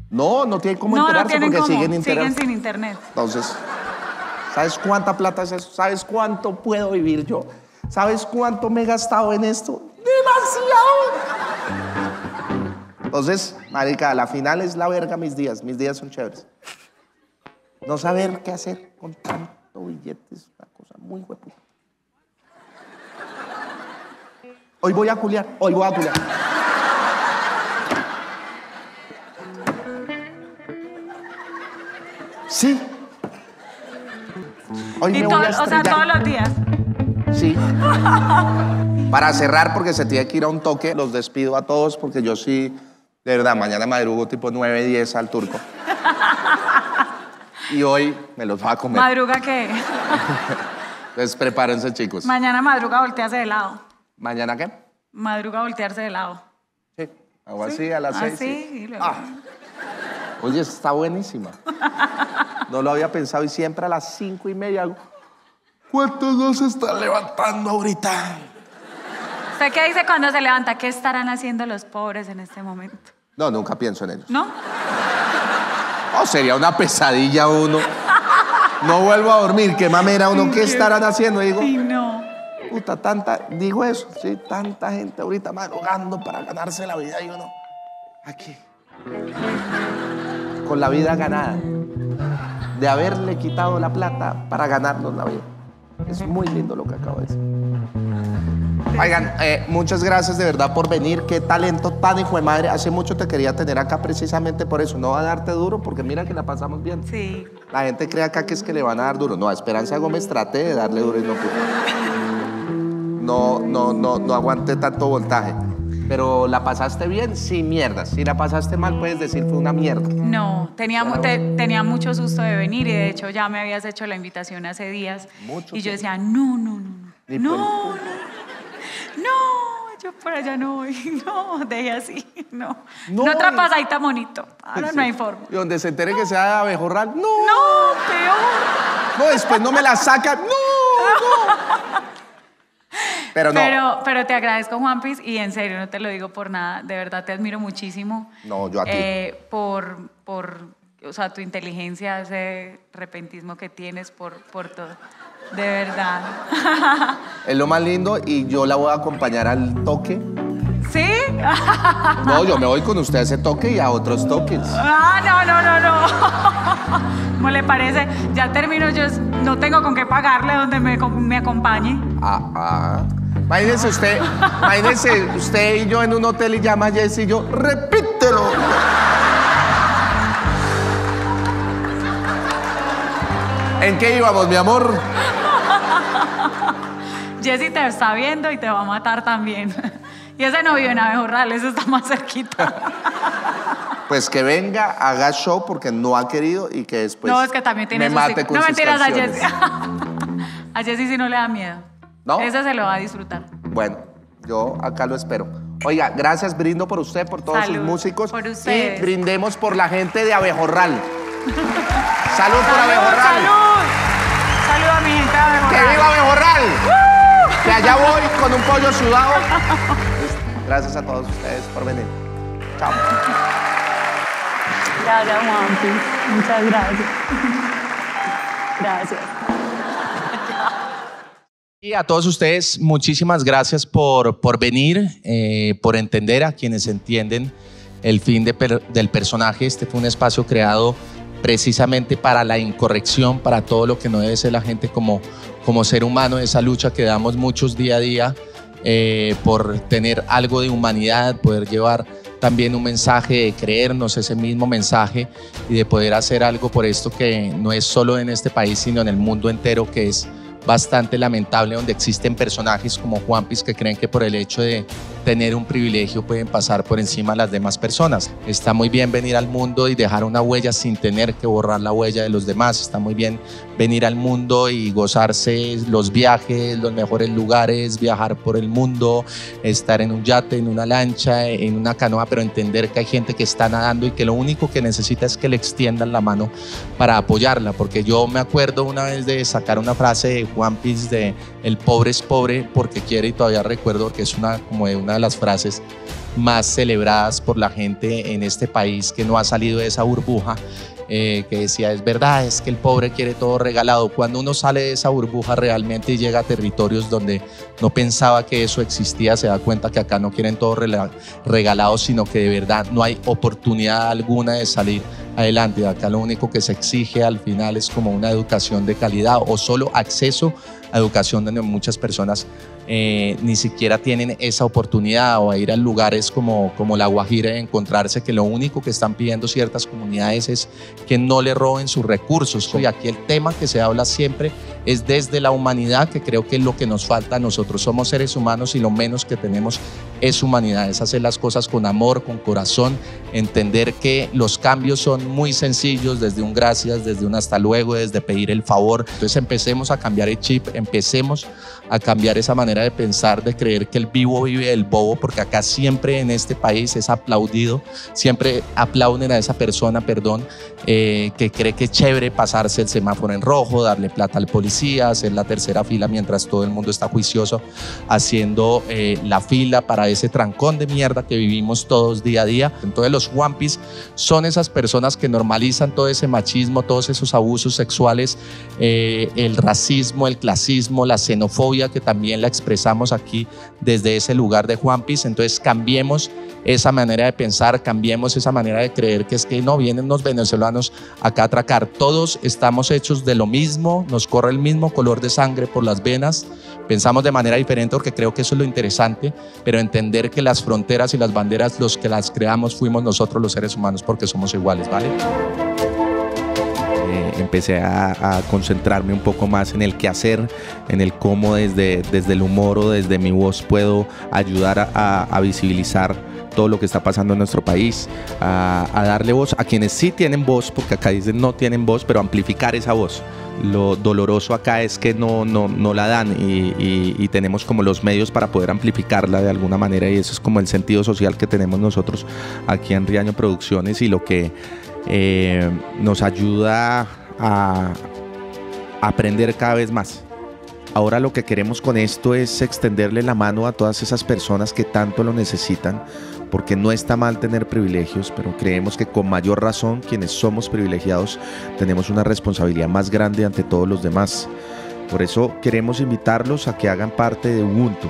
No, no tienen cómo no, enterarse no tienen porque cómo. siguen internet. Siguen sin internet. Entonces, ¿sabes cuánta plata es eso? ¿Sabes cuánto puedo vivir yo? ¿Sabes cuánto me he gastado en esto? ¡Demasiado! Entonces, marica, la final es la verga mis días. Mis días son chéveres. No saber qué hacer con tanto billete es una cosa muy hueputa. Hoy voy a culiar, hoy voy a culiar. Sí. Hoy me voy a estrellar. O sea, todos los días. Sí. Para cerrar, porque se tiene que ir a un toque, los despido a todos porque yo sí, de verdad, mañana madrugo tipo nueve, diez al Turco. Y hoy me los va a comer. ¿Madruga qué? Entonces prepárense, chicos. Mañana madruga voltearse de lado. ¿Mañana qué? Madruga voltearse de lado. Sí, hago así a las seis. Así, sí. Y luego... ah. Oye, está buenísima. No lo había pensado y siempre a las cinco y media hago... ¿Cuántos no se están levantando ahorita? ¿Usted qué dice cuando se levanta? ¿Qué estarán haciendo los pobres en este momento? No, nunca pienso en ellos. ¿No? No, sería una pesadilla uno. No vuelvo a dormir, qué mamera uno. ¿Qué estarán haciendo? Digo, sí, no. Puta, tanta... Digo eso, sí, tanta gente ahorita madrugando para ganarse la vida y uno... Aquí. Con la vida ganada. De haberle quitado la plata para ganarnos la vida. Es muy lindo lo que acabo de decir. Oigan, eh, muchas gracias de verdad por venir. Qué talento tan hijo de madre. Hace mucho te quería tener acá precisamente por eso. No va a darte duro porque mira que la pasamos bien. Sí. La gente cree acá que es que le van a dar duro. No, a Esperanza Gómez traté de darle duro y no pude. No, no, no, no aguanté tanto voltaje. Pero la pasaste bien, sí, mierda. Si la pasaste mal, puedes decir fue una mierda. No, tenía, claro. te, tenía mucho susto de venir y de hecho ya me habías hecho la invitación hace días. Mucho y tiempo. Yo decía, no, no, no. Ni no, no, no, yo por allá no voy. No, dejé así, no. No, no otra pasadita bonito. Ahora sí. No hay forma. Y donde se entere no. Que sea abejorral, no. No, peor. No, después no me la sacan, no, no. no. Pero, no. pero, pero te agradezco, Juanpis, y en serio, no te lo digo por nada. De verdad, te admiro muchísimo. No, yo a ti. Eh, por, por o sea, tu inteligencia, ese repentismo que tienes, por, por todo. De verdad. Es lo más lindo y yo la voy a acompañar al toque. ¿Sí? No, yo me voy con usted a ese toque y a otros toques. Ah, no, no, no, no. ¿Cómo le parece? Ya termino, yo no tengo con qué pagarle donde me, me acompañe. Ah, ah. Imagínese usted, imagínese usted y yo en un hotel y llama a Jessy y yo, repítelo. ¿En qué íbamos, mi amor? Jessy te está viendo y te va a matar también. Y ese no vive en Abejorral, ese está más cerquita. Pues que venga, haga show porque no ha querido y que después no, es que también tiene me mate con sus canciones. No mentiras a Jessy. A Jessy sí no le da miedo. ¿No? Ese se lo va a disfrutar. Bueno, yo acá lo espero. Oiga, gracias, brindo por usted, por todos sus músicos. Por ustedes. Y brindemos por la gente de Abejorral. Salud por Abejorral. Salud. Salud a mi gente de Abejorral. ¡Que viva Abejorral! ¡Uh! Que allá voy con un pollo sudado. Gracias a todos ustedes por venir. Chao. Gracias, Juanpis. Muchas gracias. Gracias. Y a todos ustedes, muchísimas gracias por, por venir, eh, por entender a quienes entienden el fin de per, del personaje. Este fue un espacio creado precisamente para la incorrección, para todo lo que no debe ser la gente como, como ser humano, esa lucha que damos muchos día a día. Eh, por tener algo de humanidad, poder llevar también un mensaje de creernos ese mismo mensaje y de poder hacer algo por esto que no es solo en este país, sino en el mundo entero, que es bastante lamentable, donde existen personajes como Juanpis que creen que por el hecho de tener un privilegio pueden pasar por encima de las demás personas. Está muy bien venir al mundo y dejar una huella sin tener que borrar la huella de los demás. Está muy bien venir al mundo y gozarse los viajes, los mejores lugares, viajar por el mundo, estar en un yate, en una lancha, en una canoa, pero entender que hay gente que está nadando y que lo único que necesita es que le extiendan la mano para apoyarla. Porque yo me acuerdo una vez de sacar una frase de Juanpis de "el pobre es pobre porque quiere", y todavía recuerdo que es una como de una de las frases más celebradas por la gente en este país que no ha salido de esa burbuja, eh, que decía, es verdad, es que el pobre quiere todo regalado. Cuando uno sale de esa burbuja realmente y llega a territorios donde no pensaba que eso existía, se da cuenta que acá no quieren todo regalado, sino que de verdad no hay oportunidad alguna de salir adelante. Acá lo único que se exige al final es como una educación de calidad o solo acceso a educación, donde muchas personas eh, ni siquiera tienen esa oportunidad, o a ir a lugares como, como La Guajira y encontrarse que lo único que están pidiendo ciertas comunidades es que no le roben sus recursos. Y aquí el tema que se habla siempre es desde la humanidad, que creo que es lo que nos falta. Nosotros somos seres humanos y lo menos que tenemos es humanidad, es hacer las cosas con amor, con corazón, entender que los cambios son muy sencillos, desde un gracias, desde un hasta luego, desde pedir el favor. Entonces empecemos a cambiar el chip, empecemos a cambiar esa manera de pensar, de creer que el vivo vive del bobo, porque acá siempre en este país es aplaudido, siempre aplauden a esa persona, perdón, eh, que cree que es chévere pasarse el semáforo en rojo, darle plata al policía, hacer la tercera fila mientras todo el mundo está juicioso haciendo eh, la fila para ese trancón de mierda que vivimos todos día a día. Entonces los Wampis son esas personas que normalizan todo ese machismo, todos esos abusos sexuales, eh, el racismo, el clasismo, la xenofobia, que también la expresamos aquí desde ese lugar de Wampis. Entonces cambiemos esa manera de pensar, cambiemos esa manera de creer, que es que no vienen los venezolanos acá a atracar. Todos estamos hechos de lo mismo, nos corre el mismo color de sangre por las venas, pensamos de manera diferente, porque creo que eso es lo interesante, pero entender que las fronteras y las banderas, los que las creamos fuimos nosotros los seres humanos, porque somos iguales, ¿vale? Empecé a, a concentrarme un poco más en el qué hacer, en el cómo desde, desde el humor o desde mi voz puedo ayudar a, a, a visibilizar todo lo que está pasando en nuestro país, a, a darle voz a quienes sí tienen voz, porque acá dicen no tienen voz, pero amplificar esa voz. Lo doloroso acá es que no, no, no la dan, y, y, y tenemos como los medios para poder amplificarla de alguna manera, y eso es como el sentido social que tenemos nosotros aquí en Riaño Producciones, y lo que eh, nos ayuda a aprender cada vez más. Ahora lo que queremos con esto es extenderle la mano a todas esas personas que tanto lo necesitan, porque no está mal tener privilegios, pero creemos que con mayor razón quienes somos privilegiados tenemos una responsabilidad más grande ante todos los demás. Por eso queremos invitarlos a que hagan parte de Ubuntu.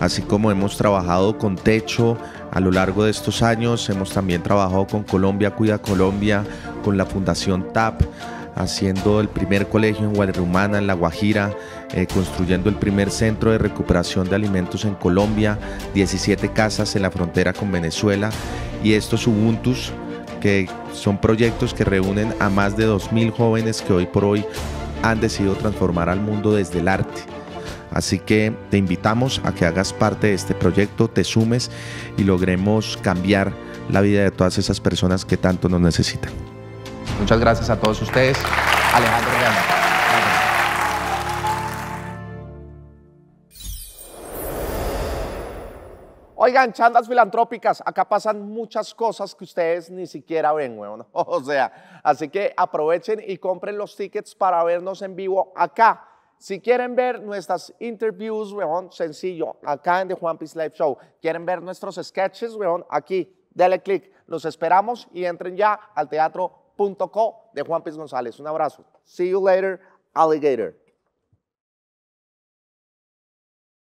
Así como hemos trabajado con Techo a lo largo de estos años, hemos también trabajado con Colombia Cuida Colombia, con la Fundación T A P, haciendo el primer colegio en Guarumana, en La Guajira, eh, construyendo el primer centro de recuperación de alimentos en Colombia, diecisiete casas en la frontera con Venezuela, y estos Ubuntus, que son proyectos que reúnen a más de dos mil jóvenes que hoy por hoy han decidido transformar al mundo desde el arte. Así que te invitamos a que hagas parte de este proyecto, te sumes y logremos cambiar la vida de todas esas personas que tanto nos necesitan. Muchas gracias a todos ustedes. Alejandro Riaño. Oigan, chandas filantrópicas, acá pasan muchas cosas que ustedes ni siquiera ven, weón. O sea, así que aprovechen y compren los tickets para vernos en vivo acá. Si quieren ver nuestras interviews, weón, sencillo, acá en The Wampis Live Show. Quieren ver nuestros sketches, weón, aquí, dale click. Los esperamos y entren ya al teatro punto co de Juan Piz González. Un abrazo. See you later, alligator.